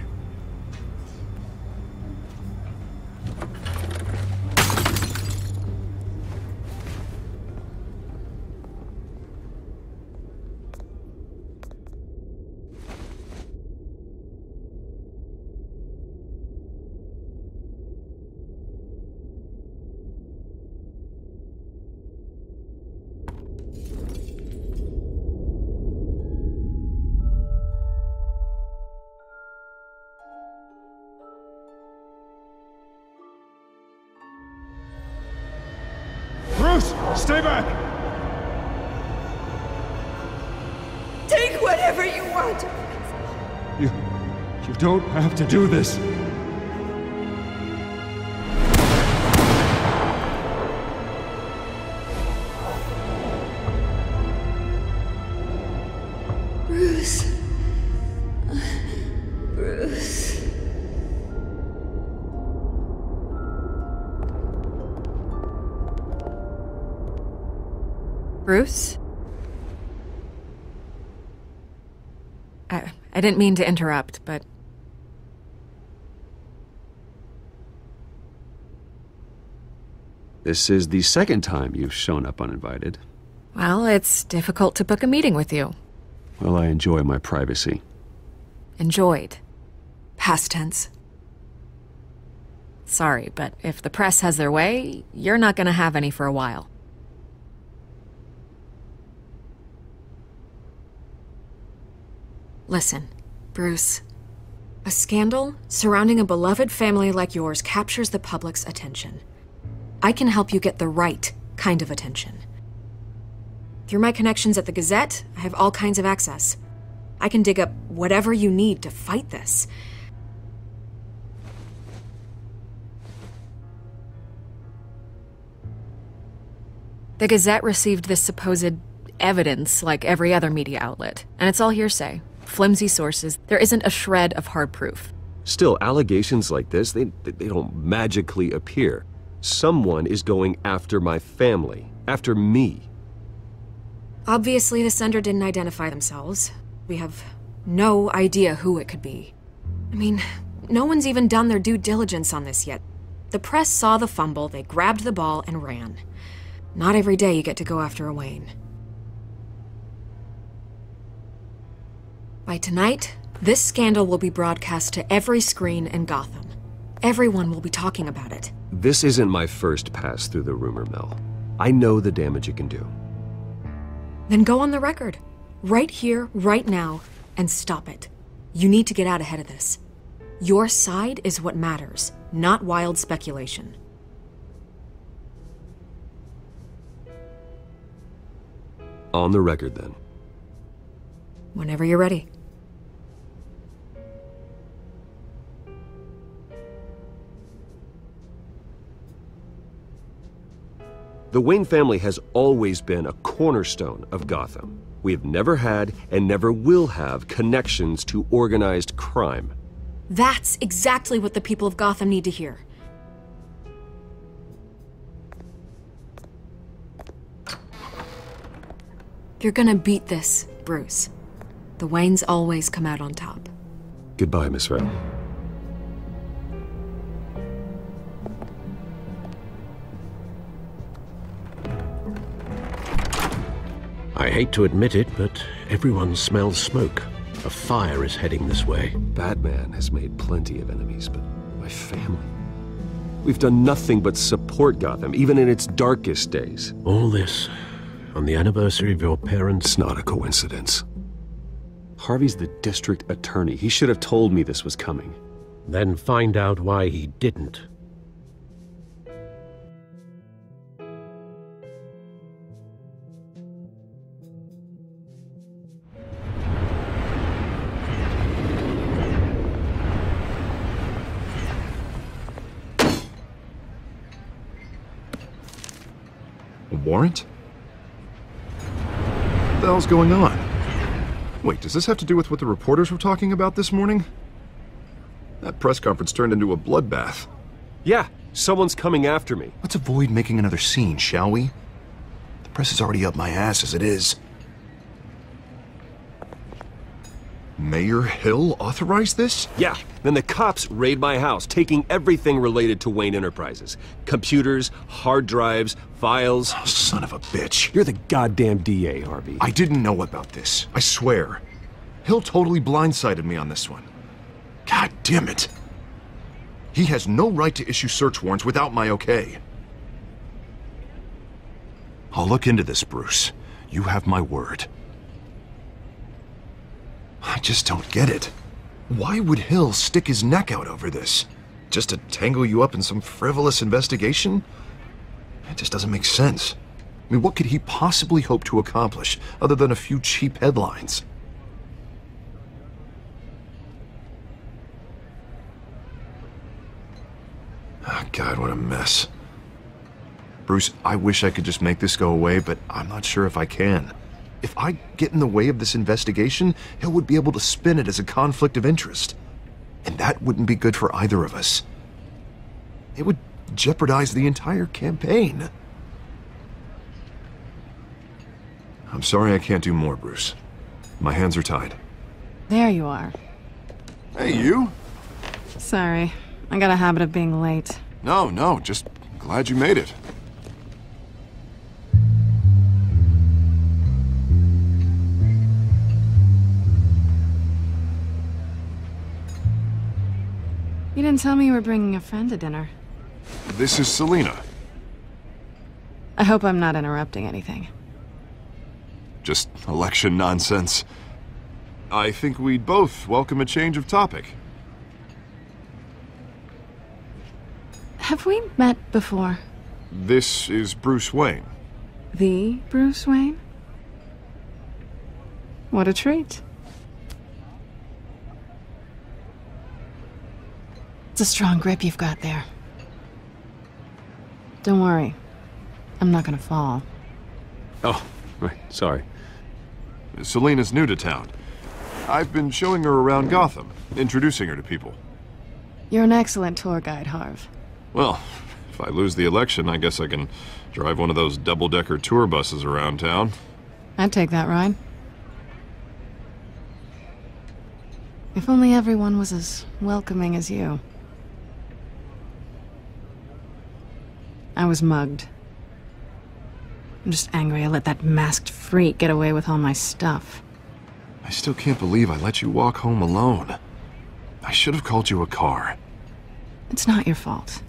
Stay back! Take whatever you want! You don't have to do this! Bruce? I didn't mean to interrupt, but... This is the second time you've shown up uninvited. Well, it's difficult to book a meeting with you. Well, I enjoy my privacy. Enjoyed. Past tense. Sorry, but if the press has their way, you're not gonna have any for a while. Listen, Bruce, a scandal surrounding a beloved family like yours captures the public's attention. I can help you get the right kind of attention. Through my connections at the Gazette, I have all kinds of access. I can dig up whatever you need to fight this. The Gazette received this supposed evidence like every other media outlet, and it's all hearsay, flimsy sources. There isn't a shred of hard proof. Still, allegations like this, they don't magically appear. Someone is going after my family, after me. Obviously, the sender didn't identify themselves. We have no idea who it could be. I mean, no one's even done their due diligence on this yet. The press saw the fumble, they grabbed the ball and ran. Not every day you get to go after a Wayne. By tonight, this scandal will be broadcast to every screen in Gotham. Everyone will be talking about it. This isn't my first pass through the rumor mill. I know the damage it can do. Then go on the record. Right here, right now, and stop it. You need to get out ahead of this. Your side is what matters, not wild speculation. On the record, then. Whenever you're ready. The Wayne family has always been a cornerstone of Gotham. We have never had and never will have connections to organized crime. That's exactly what the people of Gotham need to hear. You're gonna beat this, Bruce. The Waynes always come out on top. Goodbye, Miss Vale. I hate to admit it, but everyone smells smoke. A fire is heading this way. Batman has made plenty of enemies, but my family... We've done nothing but support Gotham, even in its darkest days. All this on the anniversary of your parents... It's not a coincidence. Harvey's the district attorney. He should have told me this was coming. Then find out why he didn't. A warrant? What the hell's going on? Wait, does this have to do with what the reporters were talking about this morning? That press conference turned into a bloodbath. Yeah, someone's coming after me. Let's avoid making another scene, shall we? The press is already up my ass as it is. Mayor Hill authorized this? Yeah, then the cops raid my house, taking everything related to Wayne Enterprises. Computers, hard drives, files... Oh, son of a bitch. You're the goddamn DA, Harvey. I didn't know about this, I swear. Hill totally blindsided me on this one. God damn it. He has no right to issue search warrants without my okay. I'll look into this, Bruce. You have my word. I just don't get it. Why would Hill stick his neck out over this? Just to tangle you up in some frivolous investigation? It just doesn't make sense. I mean, what could he possibly hope to accomplish other than a few cheap headlines? Ah, God, what a mess. Bruce, I wish I could just make this go away, but I'm not sure if I can. If I get in the way of this investigation, Hill would be able to spin it as a conflict of interest. And that wouldn't be good for either of us. It would jeopardize the entire campaign. I'm sorry I can't do more, Bruce. My hands are tied. There you are. Hey, you! Sorry. I got a habit of being late. No, just glad you made it. You didn't tell me you were bringing a friend to dinner. This is Selina. I hope I'm not interrupting anything. Just election nonsense. I think we'd both welcome a change of topic. Have we met before? This is Bruce Wayne. The Bruce Wayne? What a treat. It's a strong grip you've got there. Don't worry. I'm not gonna fall. Oh, right, sorry. Selina's new to town. I've been showing her around Gotham, introducing her to people. You're an excellent tour guide, Harv. Well, if I lose the election, I guess I can drive one of those double-decker tour buses around town. I'd take that ride. If only everyone was as welcoming as you. I was mugged. I'm just angry I let that masked freak get away with all my stuff. I still can't believe I let you walk home alone. I should have called you a car. It's not your fault.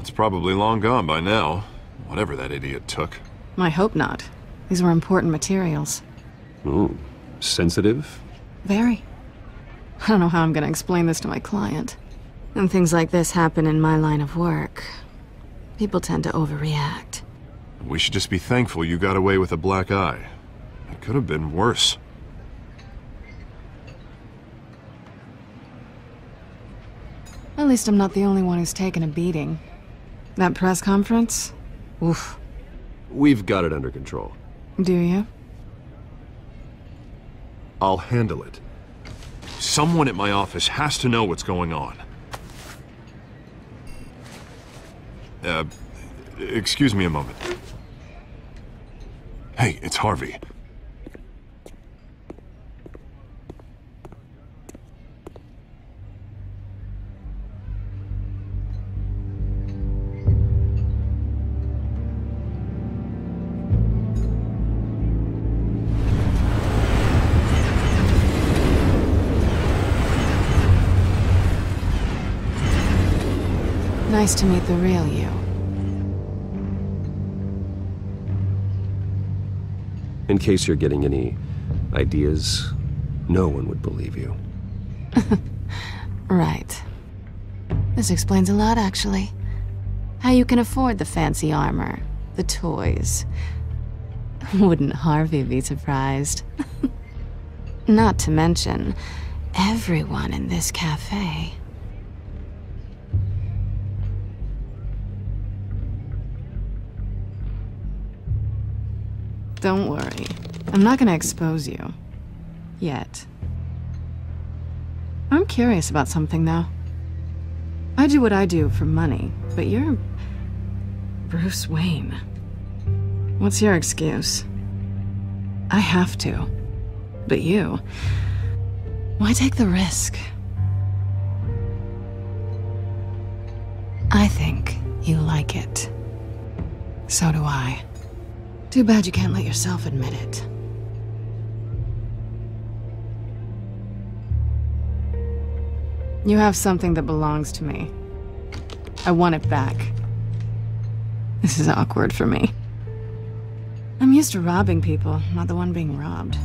It's probably long gone by now, whatever that idiot took. I hope not. These were important materials. Ooh, sensitive? Very. I don't know how I'm gonna explain this to my client. And things like this happen in my line of work. People tend to overreact. We should just be thankful you got away with a black eye. It could have been worse. At least I'm not the only one who's taken a beating. That press conference? Oof. We've got it under control. Do you? I'll handle it. Someone at my office has to know what's going on. Excuse me a moment. Hey, it's Harvey. Nice to meet the real you. In case you're getting any ideas, no one would believe you. Right. This explains a lot, actually. How you can afford the fancy armor, the toys. Wouldn't Harvey be surprised? Not to mention, everyone in this cafe. Don't worry. I'm not gonna expose you. Yet. I'm curious about something, though. I do what I do for money, but you're... Bruce Wayne. What's your excuse? I have to. But you... Why take the risk? I think you like it. So do I. Too bad you can't let yourself admit it. You have something that belongs to me. I want it back. This is awkward for me. I'm used to robbing people, not the one being robbed.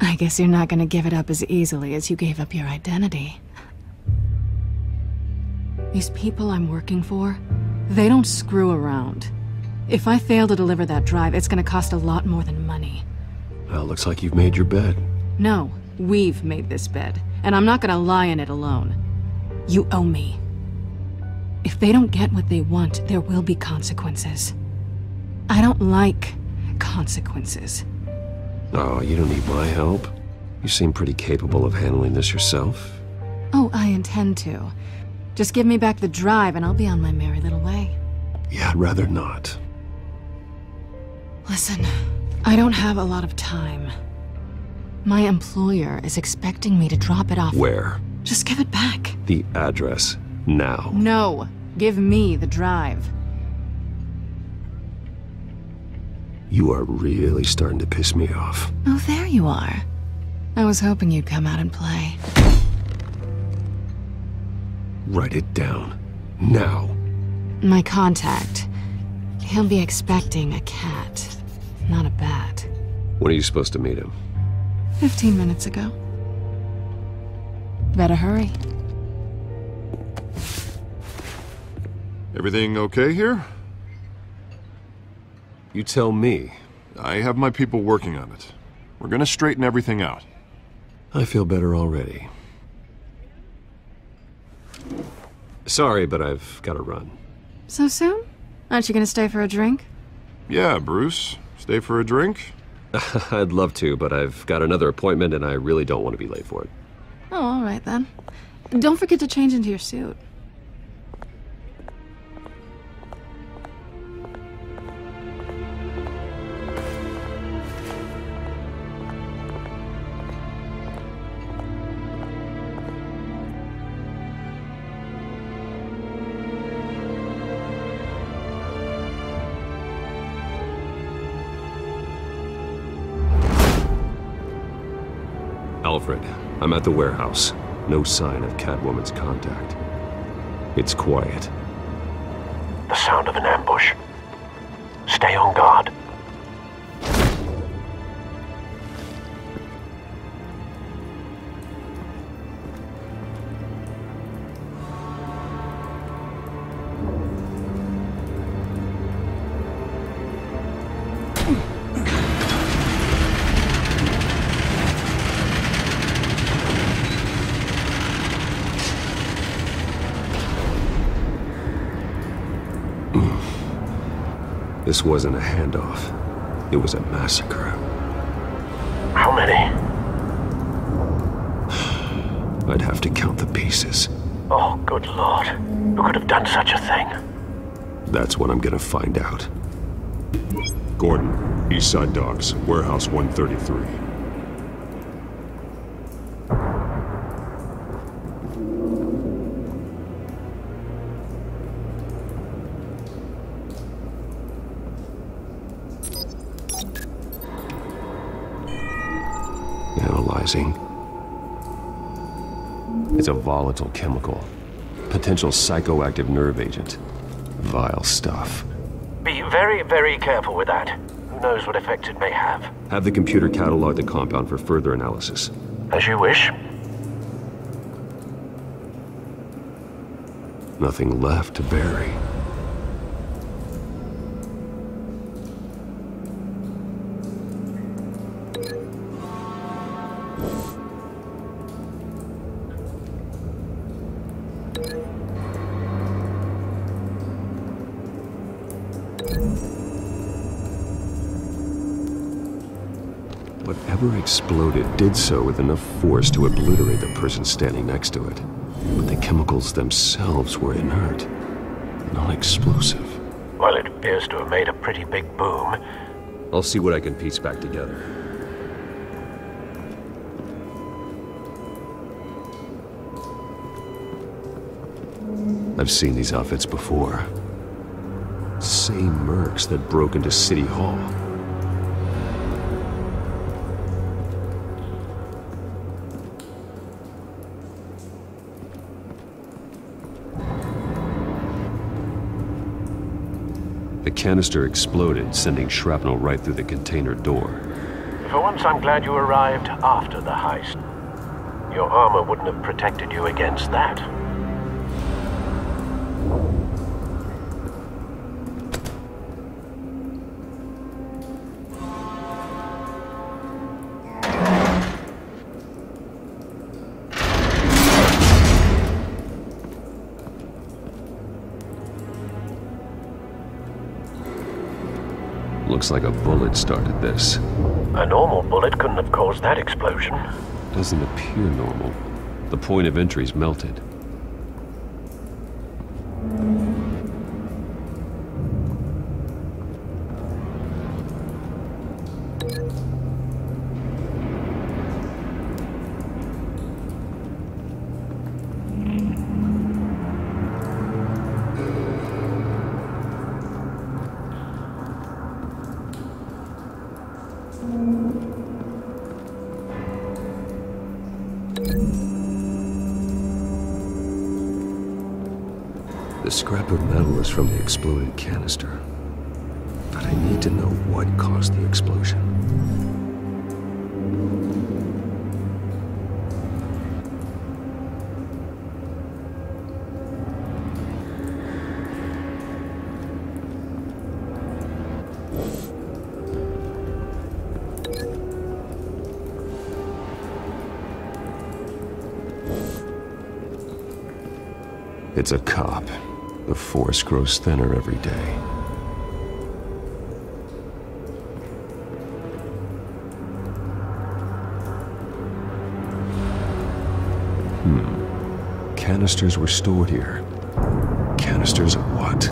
I guess you're not gonna give it up as easily as you gave up your identity. These people I'm working for, they don't screw around. If I fail to deliver that drive, it's gonna cost a lot more than money. Well, looks like you've made your bed. No, we've made this bed, and I'm not gonna lie in it alone. You owe me. If they don't get what they want, there will be consequences. I don't like consequences. Oh, you don't need my help. You seem pretty capable of handling this yourself. Oh, I intend to. Just give me back the drive and I'll be on my merry little way. Yeah, I'd rather not. Listen, I don't have a lot of time. My employer is expecting me to drop it off. Where? Just give it back. The address, now. No, give me the drive. You are really starting to piss me off. Oh, there you are. I was hoping you'd come out and play. Write it down. Now. My contact. He'll be expecting a cat, not a bat. When are you supposed to meet him? 15 minutes ago. Better hurry. Everything okay here? You tell me. I have my people working on it. We're gonna straighten everything out. I feel better already. Sorry, but I've got to run. So soon? Aren't you going to stay for a drink? Yeah, Bruce. Stay for a drink? I'd love to, but I've got another appointment and I really don't want to be late for it. Oh, all right then. Don't forget to change into your suit. Alfred, I'm at the warehouse. No sign of Catwoman's contact. It's quiet. The sound of an ambush. Stay on guard. This wasn't a handoff. It was a massacre. How many? I'd have to count the pieces. Oh, good Lord. Who could have done such a thing? That's what I'm gonna find out. Gordon, Eastside Docks, Warehouse 133. It's a volatile chemical. Potential psychoactive nerve agent. Vile stuff. Be very, very careful with that. Who knows what effect it may have. Have the computer catalog the compound for further analysis. As you wish. Nothing left to bury. Whoever exploded did so with enough force to obliterate the person standing next to it. But the chemicals themselves were inert, non-explosive. Well, it appears to have made a pretty big boom. I'll see what I can piece back together. I've seen these outfits before. Same mercs that broke into City Hall. The canister exploded, sending shrapnel right through the container door. For once, I'm glad you arrived after the heist. Your armor wouldn't have protected you against that. Looks like a bullet started this. A normal bullet couldn't have caused that explosion. Doesn't appear normal. The point of entry's melted. The scrap of metal is from the exploded canister, but I need to know what caused the explosion. It's a cop. The force grows thinner every day. Canisters were stored here. Canisters of what?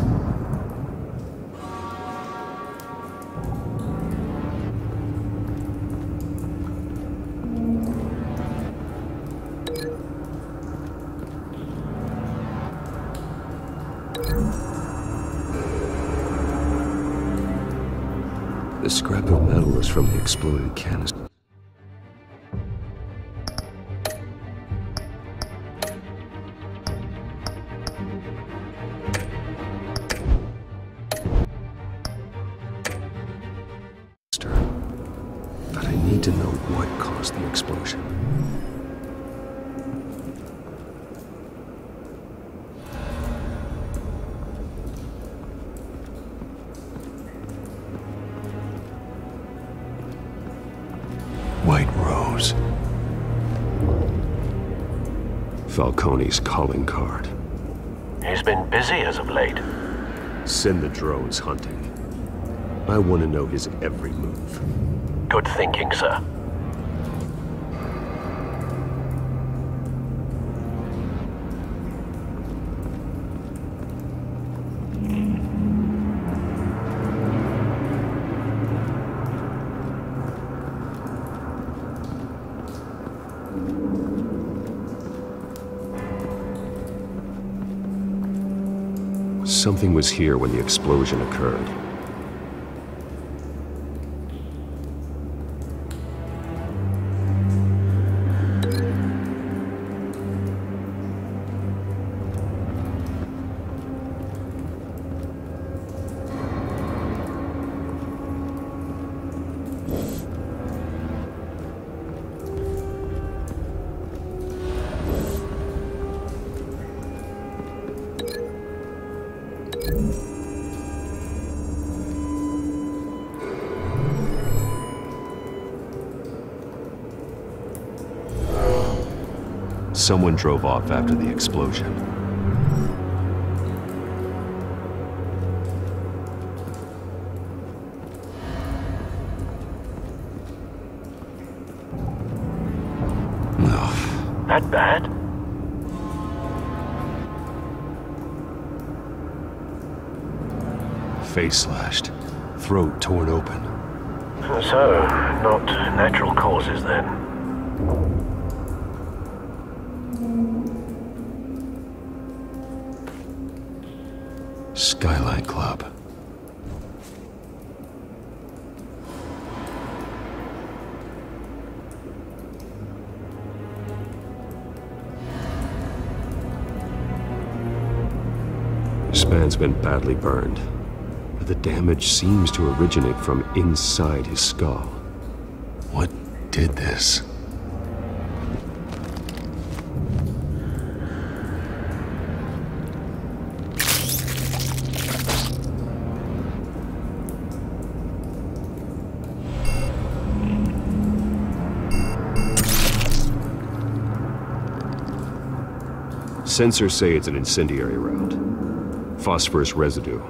The scrap of metal is from the exploded canister. White Rose. Falcone's calling card. He's been busy as of late. Send the drones hunting. I want to know his every move. Good thinking, sir. Something was here when the explosion occurred. Someone drove off after the explosion. No. That bad? Face slashed, throat torn open. So, not natural causes then? Skyline Club. Span's been badly burned, but the damage seems to originate from inside his skull. What did this? Sensors say it's an incendiary round. Phosphorus residue.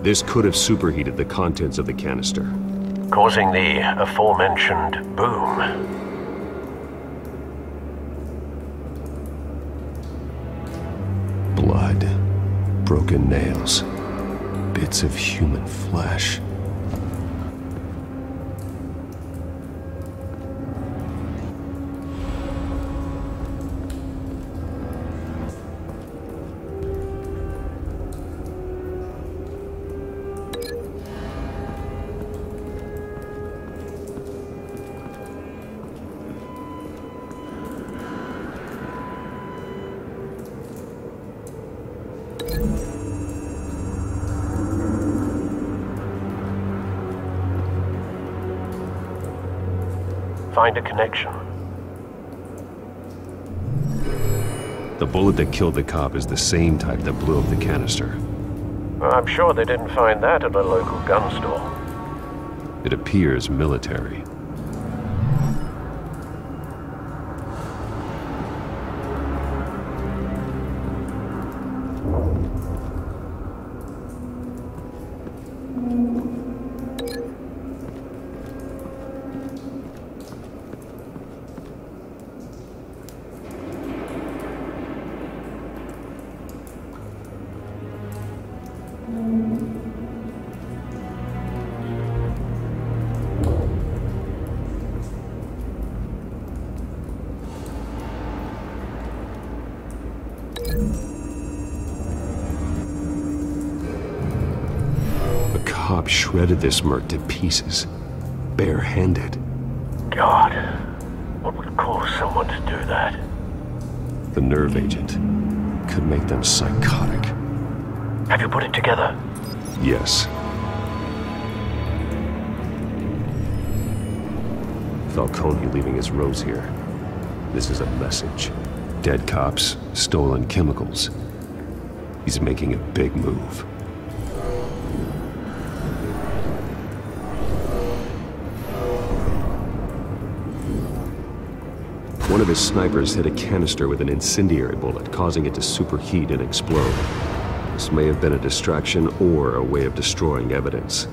This could have superheated the contents of the canister, causing the aforementioned boom. Blood. Broken nails. Bits of human flesh. Find a connection. The bullet that killed the cop is the same type that blew up the canister. Well, I'm sure they didn't find that at a local gun store. It appears military. Shredded this merc to pieces, barehanded. God, what would cause someone to do that? The nerve agent could make them psychotic. Have you put it together? Yes. Falcone leaving his rose here. This is a message. Dead cops, stolen chemicals. He's making a big move. One of his snipers hit a canister with an incendiary bullet, causing it to superheat and explode. This may have been a distraction or a way of destroying evidence.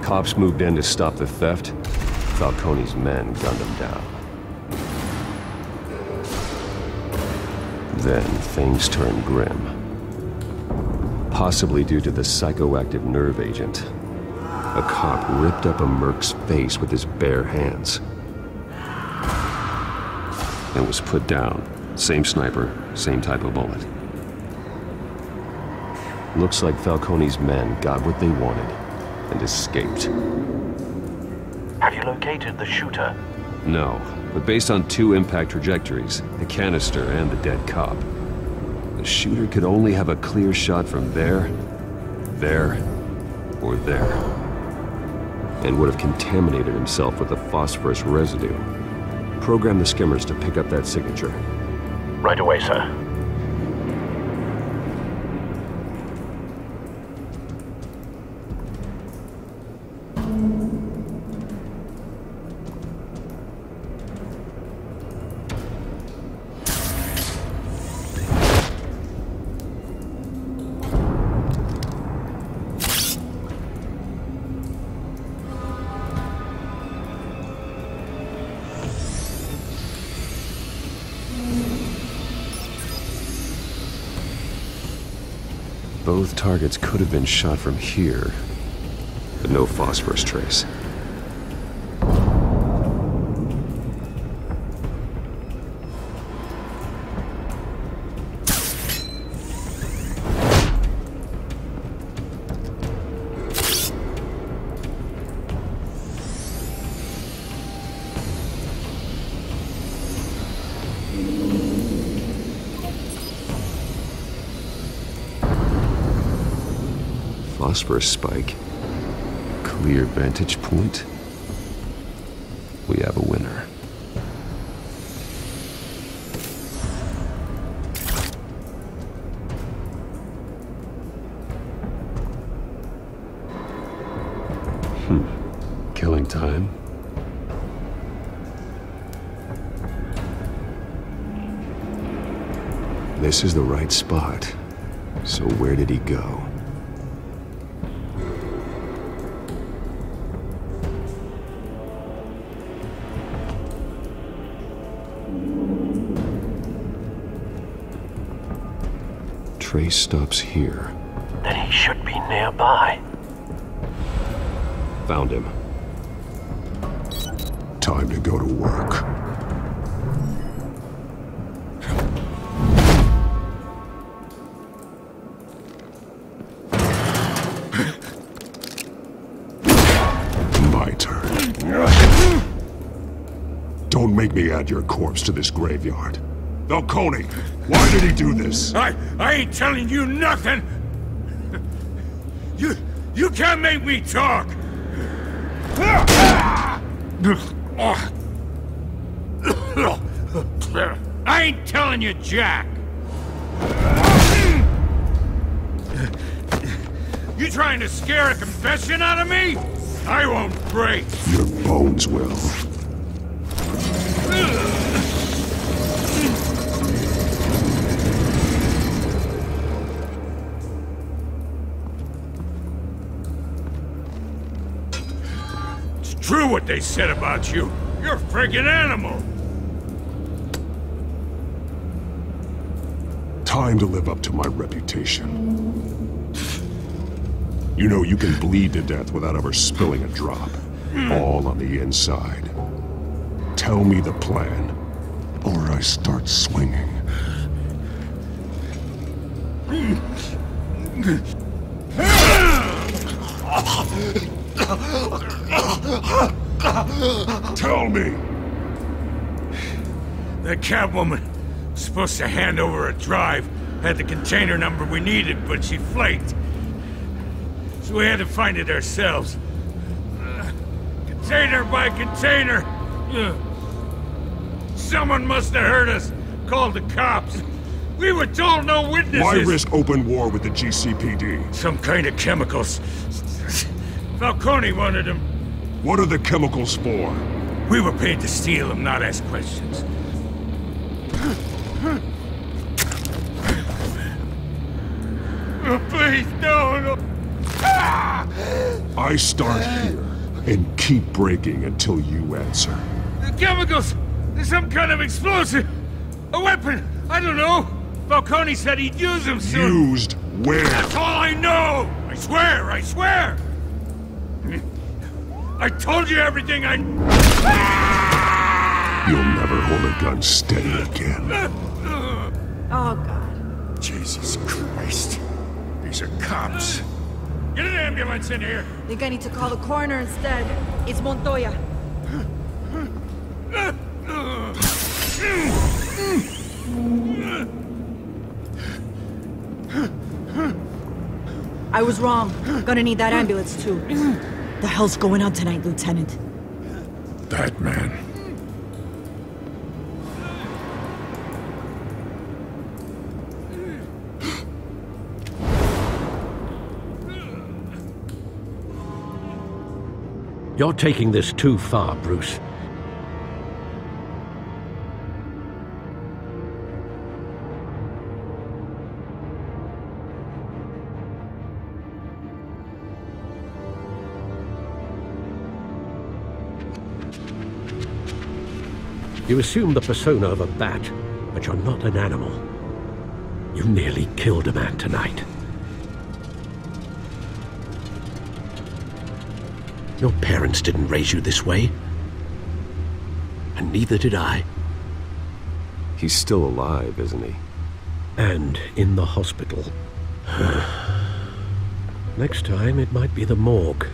Cops moved in to stop the theft. Falcone's men gunned him down. Then things turned grim. Possibly due to the psychoactive nerve agent, a cop ripped up a merc's face with his bare hands. And was put down. Same sniper, same type of bullet. Looks like Falcone's men got what they wanted and escaped. Have you located the shooter? No, but based on two impact trajectories, the canister and the dead cop, the shooter could only have a clear shot from there, or there, and would have contaminated himself with the phosphorus residue. Program the skimmers to pick up that signature. Right away, sir. Both targets could have been shot from here, but no phosphorus trace. Phosphorus spike. Clear vantage point. We have a winner. Killing time. This is the right spot. So where did he go? Trace stops here. Then he should be nearby. Found him. Time to go to work. My turn. Don't make me add your corpse to this graveyard. Falcone, why did he do this? I ain't telling you nothing! You can't make me talk! I ain't telling you, Jack! You trying to scare a confession out of me? I won't break! Your bones will. Screw what they said about you. You're a friggin' animal. Time to live up to my reputation. You know, you can bleed to death without ever spilling a drop. All on the inside. Tell me the plan, or I start swinging. Tell me. That Catwoman was supposed to hand over a drive, had the container number we needed, but she flaked. So we had to find it ourselves. Container by container. Someone must have heard us, called the cops. We were told no witnesses. Why risk open war with the GCPD? Some kind of chemicals. Falcone wanted them. What are the chemicals for? We were paid to steal them, not ask questions. Please, no. I start here and keep breaking until you answer. The chemicals! There's some kind of explosive! A weapon! I don't know! Falcone said he'd use them soon! Used where? That's all I know! I swear! I swear! I told you everything I... You'll never hold a gun steady again. Oh, God. Jesus Christ. These are cops. Get an ambulance in here! I think I need to call the coroner instead. It's Montoya. I was wrong. Gonna need that ambulance too. The hell's going on tonight, Lieutenant? Batman. You're taking this too far, Bruce. You assume the persona of a bat, but you're not an animal. You nearly killed a man tonight. Your parents didn't raise you this way. And neither did I. He's still alive, isn't he? And in the hospital. Next time, it might be the morgue.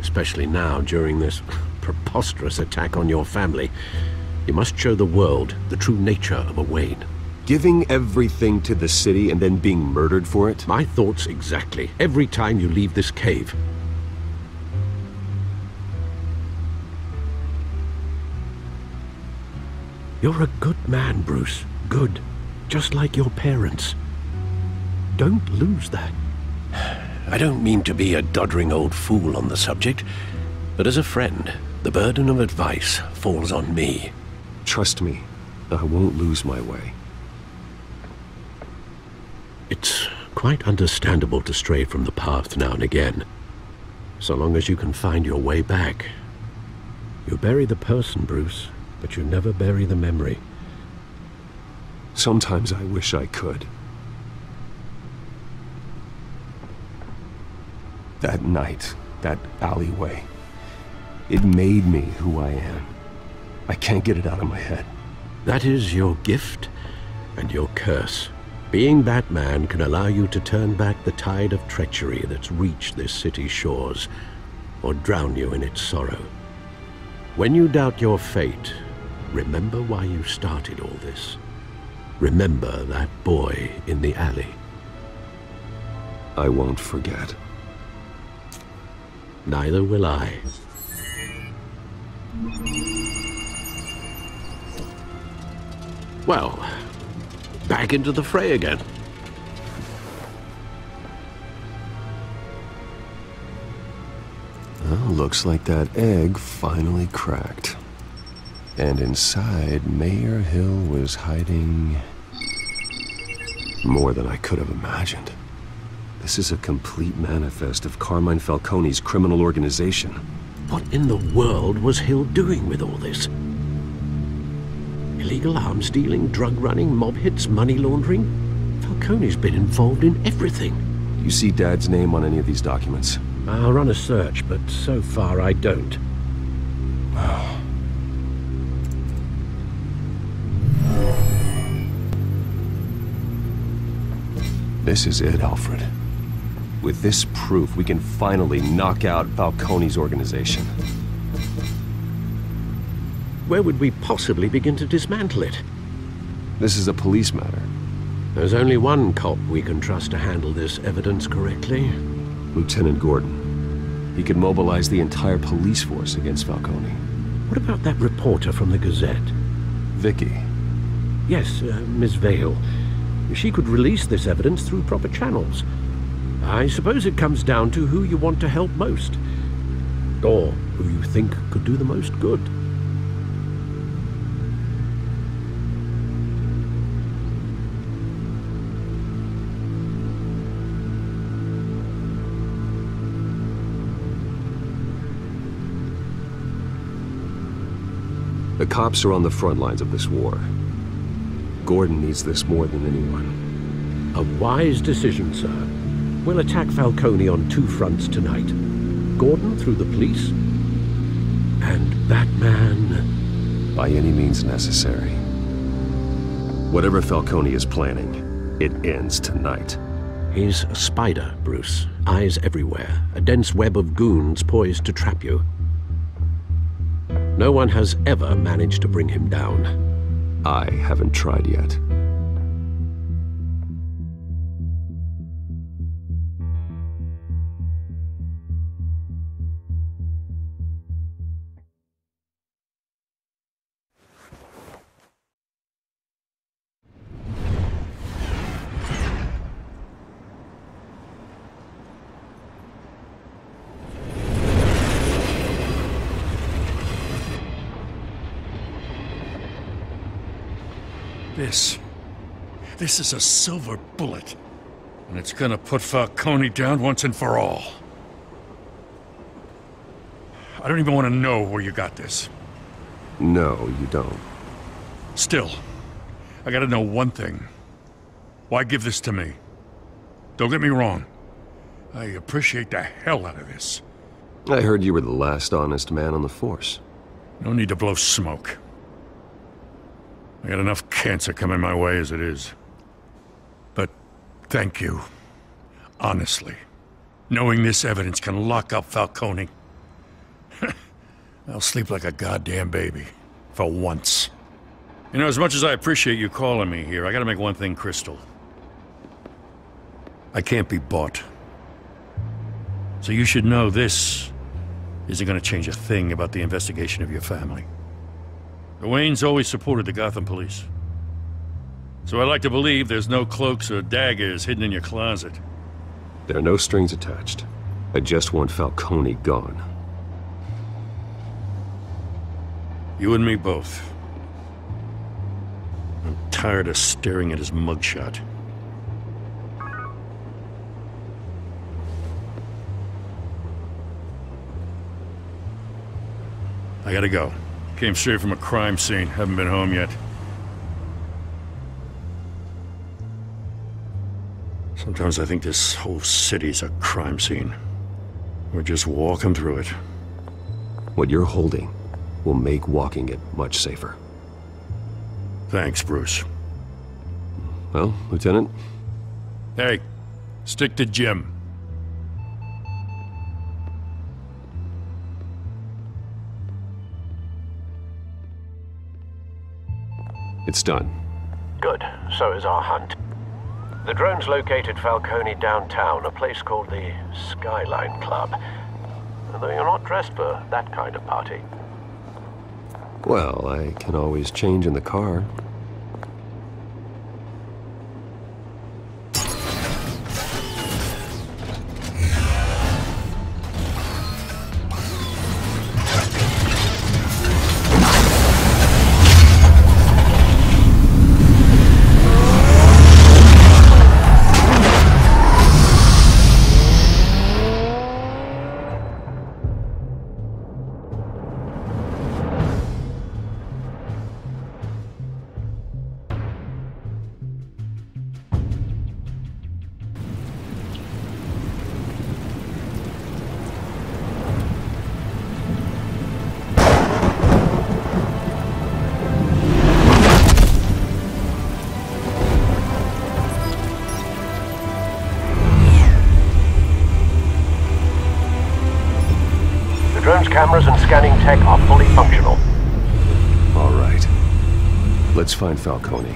Especially now, during this preposterous attack on your family. You must show the world the true nature of a Wayne. Giving everything to the city and then being murdered for it? My thoughts exactly. Every time you leave this cave. You're a good man, Bruce. Good. Just like your parents. Don't lose that. I don't mean to be a doddering old fool on the subject, but as a friend, the burden of advice falls on me. Trust me, I won't lose my way. It's quite understandable to stray from the path now and again, so long as you can find your way back. You bury the person, Bruce, but you never bury the memory. Sometimes I wish I could. That night, that alleyway, it made me who I am. I can't get it out of my head. That is your gift and your curse. Being Batman can allow you to turn back the tide of treachery that's reached this city's shores, or drown you in its sorrow. When you doubt your fate, remember why you started all this. Remember that boy in the alley. I won't forget. Neither will I. Well, back into the fray again. Well, looks like that egg finally cracked. And inside, Mayor Hill was hiding more than I could have imagined. This is a complete manifest of Carmine Falcone's criminal organization. What in the world was Hill doing with all this? Illegal arms dealing, drug running, mob hits, money laundering? Falcone's been involved in everything. Do you see Dad's name on any of these documents? I'll run a search, but so far I don't. This is it, Alfred. With this proof, we can finally knock out Falcone's organization. Where would we possibly begin to dismantle it? This is a police matter. There's only one cop we can trust to handle this evidence correctly. Lieutenant Gordon. He could mobilize the entire police force against Falcone. What about that reporter from the Gazette? Vicki. Yes, Miss Vale. She could release this evidence through proper channels. I suppose it comes down to who you want to help most, or who you think could do the most good. The cops are on the front lines of this war. Gordon needs this more than anyone. A wise decision, sir. We'll attack Falcone on two fronts tonight. Gordon through the police, and Batman... by any means necessary. Whatever Falcone is planning, it ends tonight. He's a spider, Bruce. Eyes everywhere. A dense web of goons poised to trap you. No one has ever managed to bring him down. I haven't tried yet. This is a silver bullet, and it's gonna put Falcone down once and for all. I don't even want to know where you got this. No, you don't. Still, I gotta know one thing. Why give this to me? Don't get me wrong. I appreciate the hell out of this. I heard you were the last honest man on the force. No need to blow smoke. I got enough cancer coming my way as it is. But thank you. Honestly. Knowing this evidence can lock up Falcone. I'll sleep like a goddamn baby. For once. You know, as much as I appreciate you calling me here, I gotta make one thing crystal. I can't be bought. So you should know this isn't gonna change a thing about the investigation of your family. The Waynes always supported the Gotham police. So I like to believe there's no cloaks or daggers hidden in your closet. There are no strings attached. I just want Falcone gone. You and me both. I'm tired of staring at his mugshot. I gotta go. Came straight from a crime scene. Haven't been home yet. Sometimes I think this whole city's a crime scene. We're just walking through it. What you're holding will make walking it much safer. Thanks, Bruce. Well, Lieutenant? Hey, stick to Jim. It's done. Good. So is our hunt. The drones located Falcone downtown, a place called the Skyline Club. Though you're not dressed for that kind of party. Well, I can always change in the car. cameras and scanning tech are fully functional. All right. Let's find Falcone.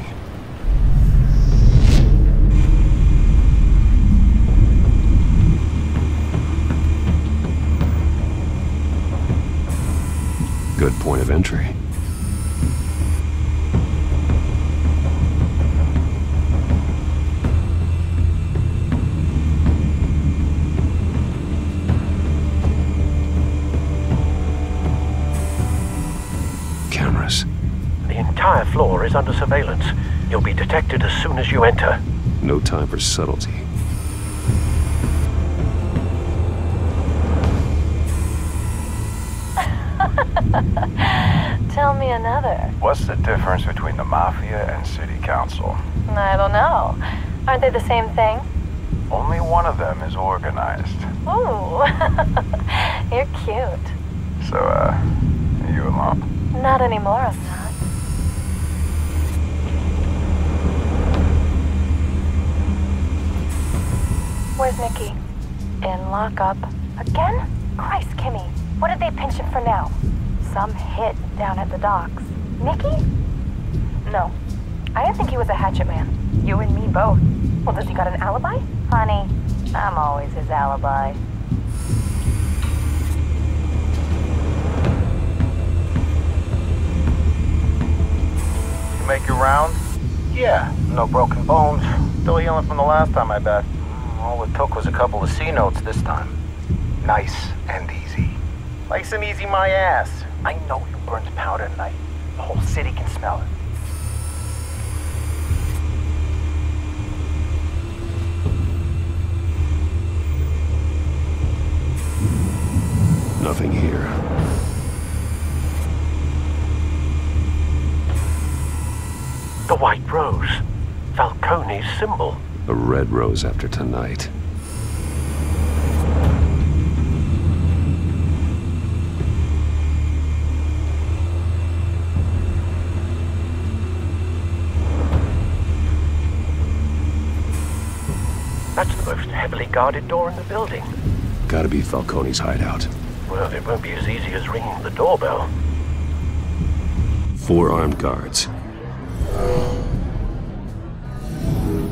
Good point of entry. Cameras. The entire floor is under surveillance. You'll be detected as soon as you enter. No time for subtlety. Tell me another. What's the difference between the Mafia and City Council? I don't know. Aren't they the same thing? Only one of them is organized. Ooh. You're cute. So, are you alone? Not anymore, I'm not. Where's Nikki? In lockup. Again? Christ, Kimmy. What did they pinch him for now? Some hit down at the docks. Nikki? No. I didn't think he was a hatchet man. You and me both. Well, does he got an alibi? Honey, I'm always his alibi. You make your round? Yeah, no broken bones. Still healing from the last time, I bet. All it took was a couple of C notes this time. Nice and easy. Nice and easy, my ass. I know you burned powder tonight. The whole city can smell it. Nothing here. The White Rose. Falcone's symbol. A red rose after tonight. That's the most heavily guarded door in the building. Gotta be Falcone's hideout. Well, it won't be as easy as ringing the doorbell. 4 armed guards.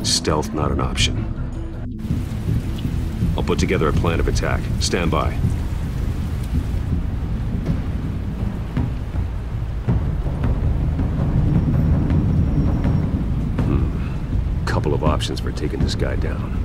Stealth not an option. I'll put together a plan of attack. Stand by. Couple of options for taking this guy down.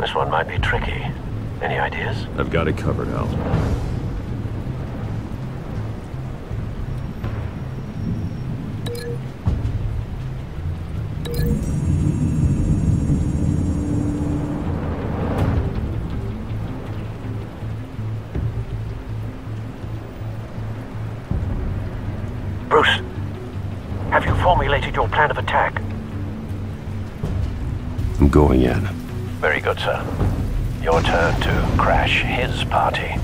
This one might be tricky. Any ideas? I've got it covered, Al. Bruce, have you formulated your plan of attack? I'm going in. Very good, sir. Your turn to crash his party.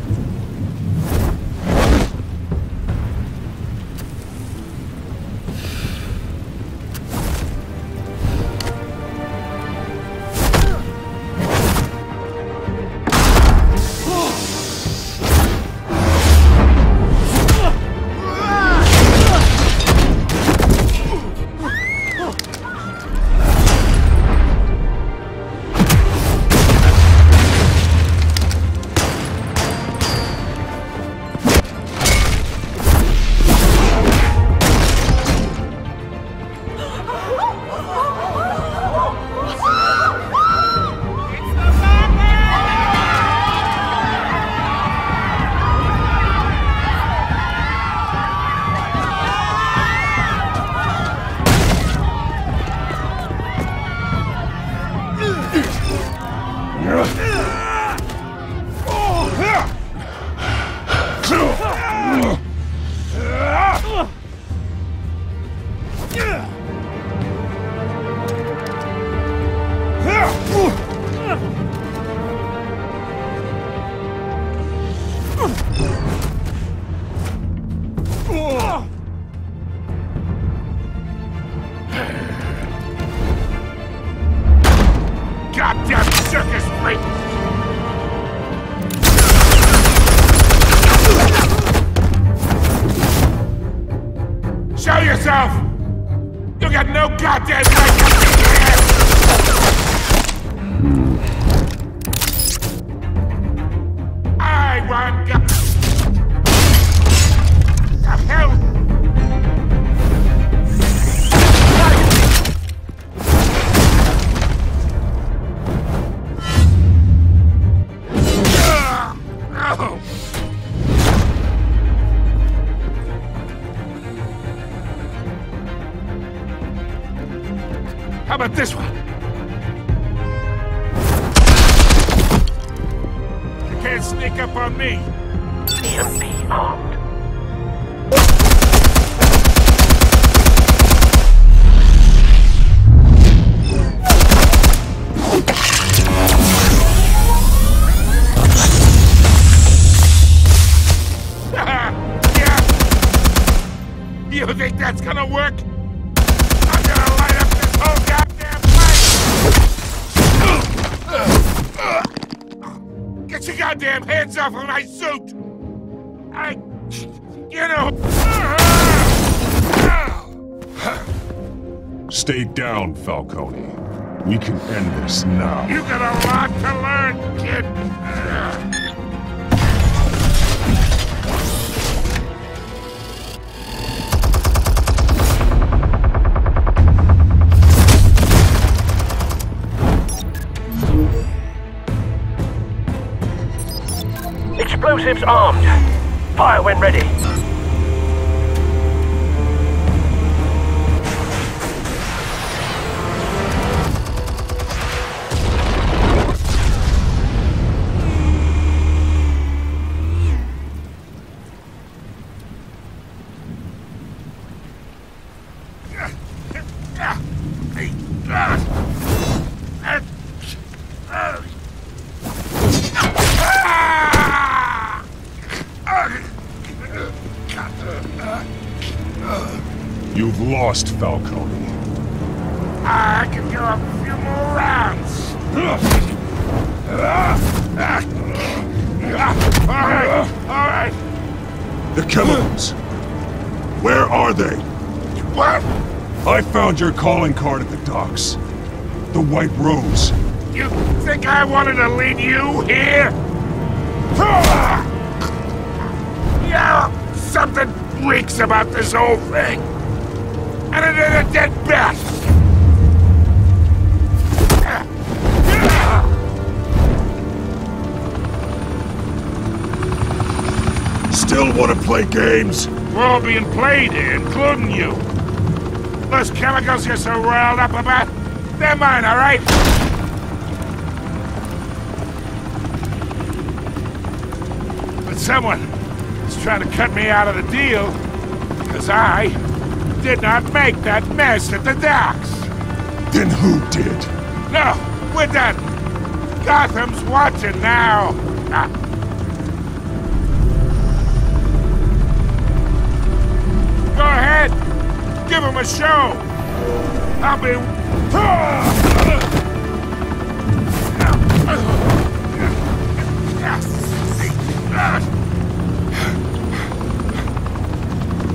Stay down, Falcone. We can end this now. You got a lot to learn, kid! Explosives armed. Fire when ready. Falcone. I can do a few more rounds. All right. The chemicals. Where are they? What? I found your calling card at the docks. The White Rose. You think I wanted to lead you here? Yeah, something reeks about this whole thing. And another dead bat! Still want to play games? We're all being played here, including you. Those chemicals you're so riled up about, they're mine, all right? But someone is trying to cut me out of the deal, because I did not make that mess at the docks. Then who did? No, we're done. Gotham's watching now. Go ahead. Give him a show. I'll be...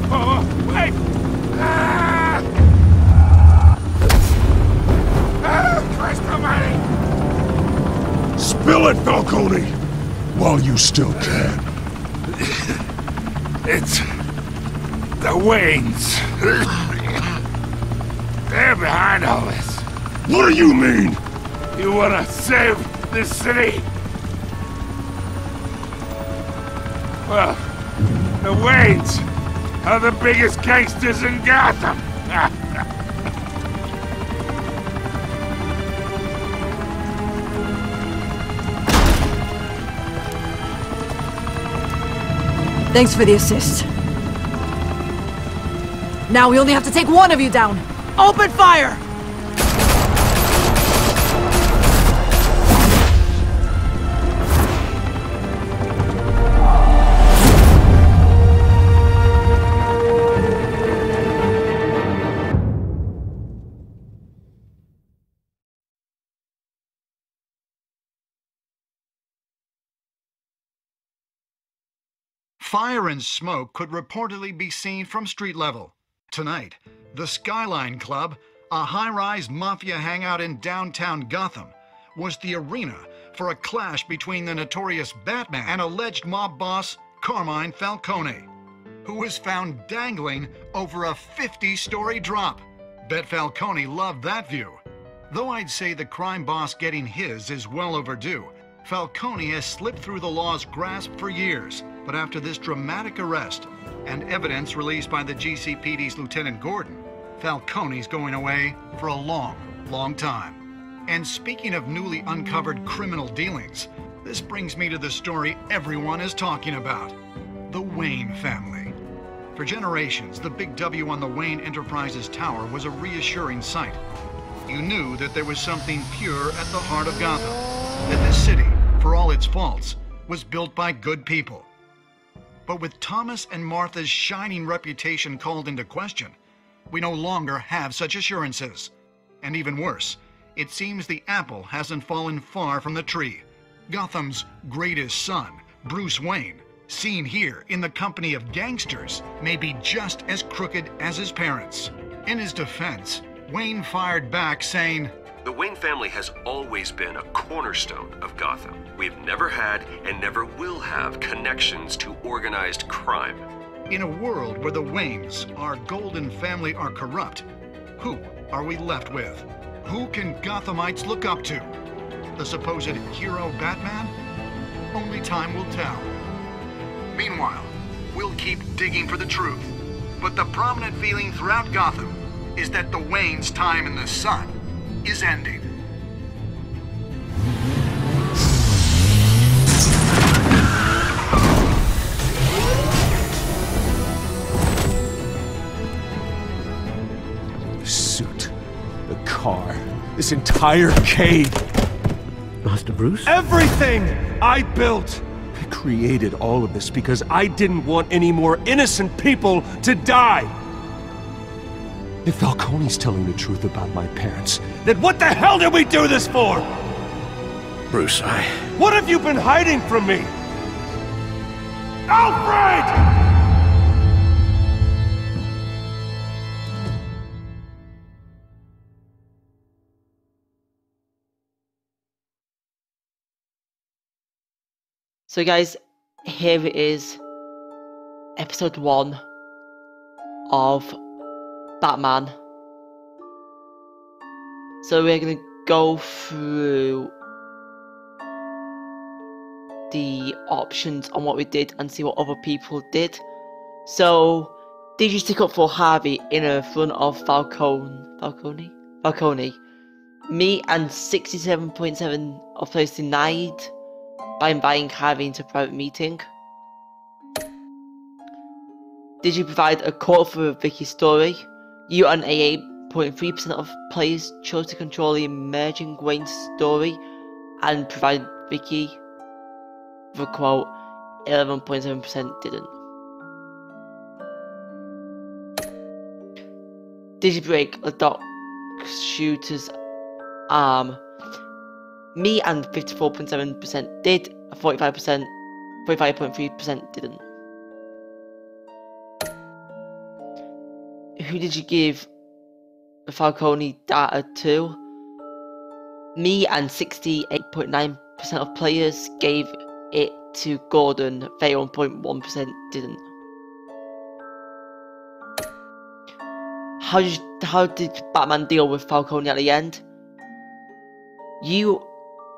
Oh, wait. Christ almighty! Spill it, Falcone, while you still can. It's... the Waynes. They're behind all this. What do you mean? You wanna save this city? Well, the Waynes are the biggest gangsters in Gotham! Thanks for the assist. Now we only have to take one of you down! Open fire! Fire and smoke could reportedly be seen from street level. Tonight, the Skyline Club, a high-rise mafia hangout in downtown Gotham, was the arena for a clash between the notorious Batman and alleged mob boss Carmine Falcone, who was found dangling over a 50-story drop. Bet Falcone loved that view. Though I'd say the crime boss getting his is well overdue, Falcone has slipped through the law's grasp for years. But after this dramatic arrest and evidence released by the GCPD's Lieutenant Gordon, Falcone's going away for a long, long time. And speaking of newly uncovered criminal dealings, this brings me to the story everyone is talking about, the Wayne family. For generations, the big W on the Wayne Enterprises tower was a reassuring sight. You knew that there was something pure at the heart of Gotham, that this city, for all its faults, was built by good people. But with Thomas and Martha's shining reputation called into question, we no longer have such assurances. And even worse, it seems the apple hasn't fallen far from the tree. Gotham's greatest son, Bruce Wayne, seen here in the company of gangsters, may be just as crooked as his parents. In his defense, Wayne fired back saying, "The Wayne family has always been a cornerstone of Gotham. We've never had and never will have connections to organized crime." In a world where the Waynes, our golden family, are corrupt, who are we left with? Who can Gothamites look up to? The supposed hero Batman? Only time will tell. Meanwhile, we'll keep digging for the truth. But the prominent feeling throughout Gotham is that the Waynes' time in the sun is ending. This entire cave. Master Bruce? Everything I built! I created all of this because I didn't want any more innocent people to die. If Falcone's telling the truth about my parents, then what the hell did we do this for? Bruce, What have you been hiding from me? Alfred! So guys, here is episode 1 of Batman. So we're going to go through the options on what we did and see what other people did. So, did you stick up for Harvey in front of Falcone? Me and 67.7 of those denied, by inviting Harvey into a private meeting. Did you provide a court for Vicki's story? You and 88.3% of players chose to control the emerging Wayne's story and provided Vicki the quote. 11.7% didn't. Did you break a dog shooter's arm? Me and 54.7% did, 45.3% didn't. Who did you give Falcone data to? Me and 68.9% of players gave it to Gordon, 31.1% didn't. How did Batman deal with Falcone at the end? You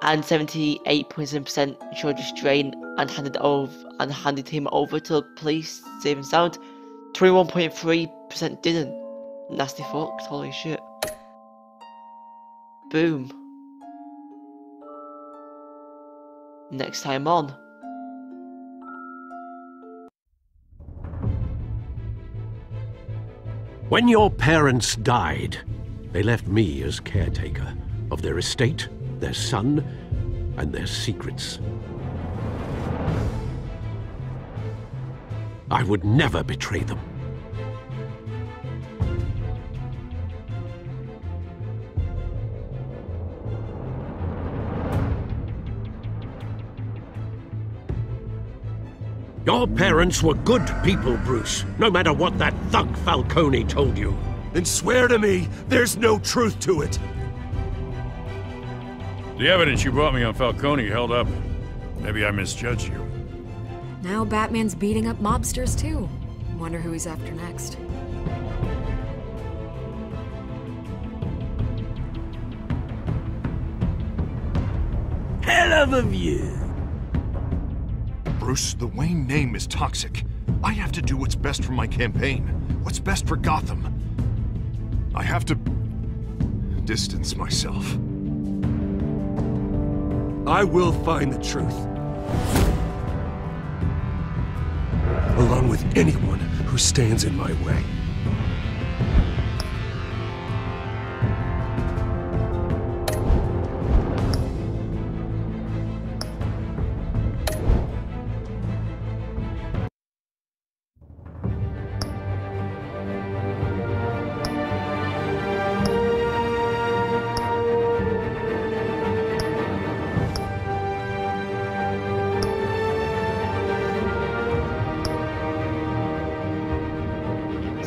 and 78.7% showed restraint and handed him over to the police, safe and sound. 21.3% didn't. Nasty fucks, holy shit. Boom. Next time on. When your parents died, they left me as caretaker of their estate, their son, and their secrets. I would never betray them. Your parents were good people, Bruce, no matter what that thug Falcone told you. Then swear to me, there's no truth to it. The evidence you brought me on Falcone held up. Maybe I misjudged you. Now Batman's beating up mobsters, too. Wonder who he's after next. Hell of a view! Bruce, the Wayne name is toxic. I have to do what's best for my campaign. What's best for Gotham. I have to distance myself. I will find the truth. Along with anyone who stands in my way.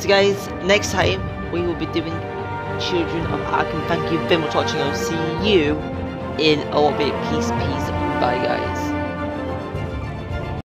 Guys, next time we will be doing Children of Arc, and thank you very much for watching. I'll see you in a bit. Peace, bye guys.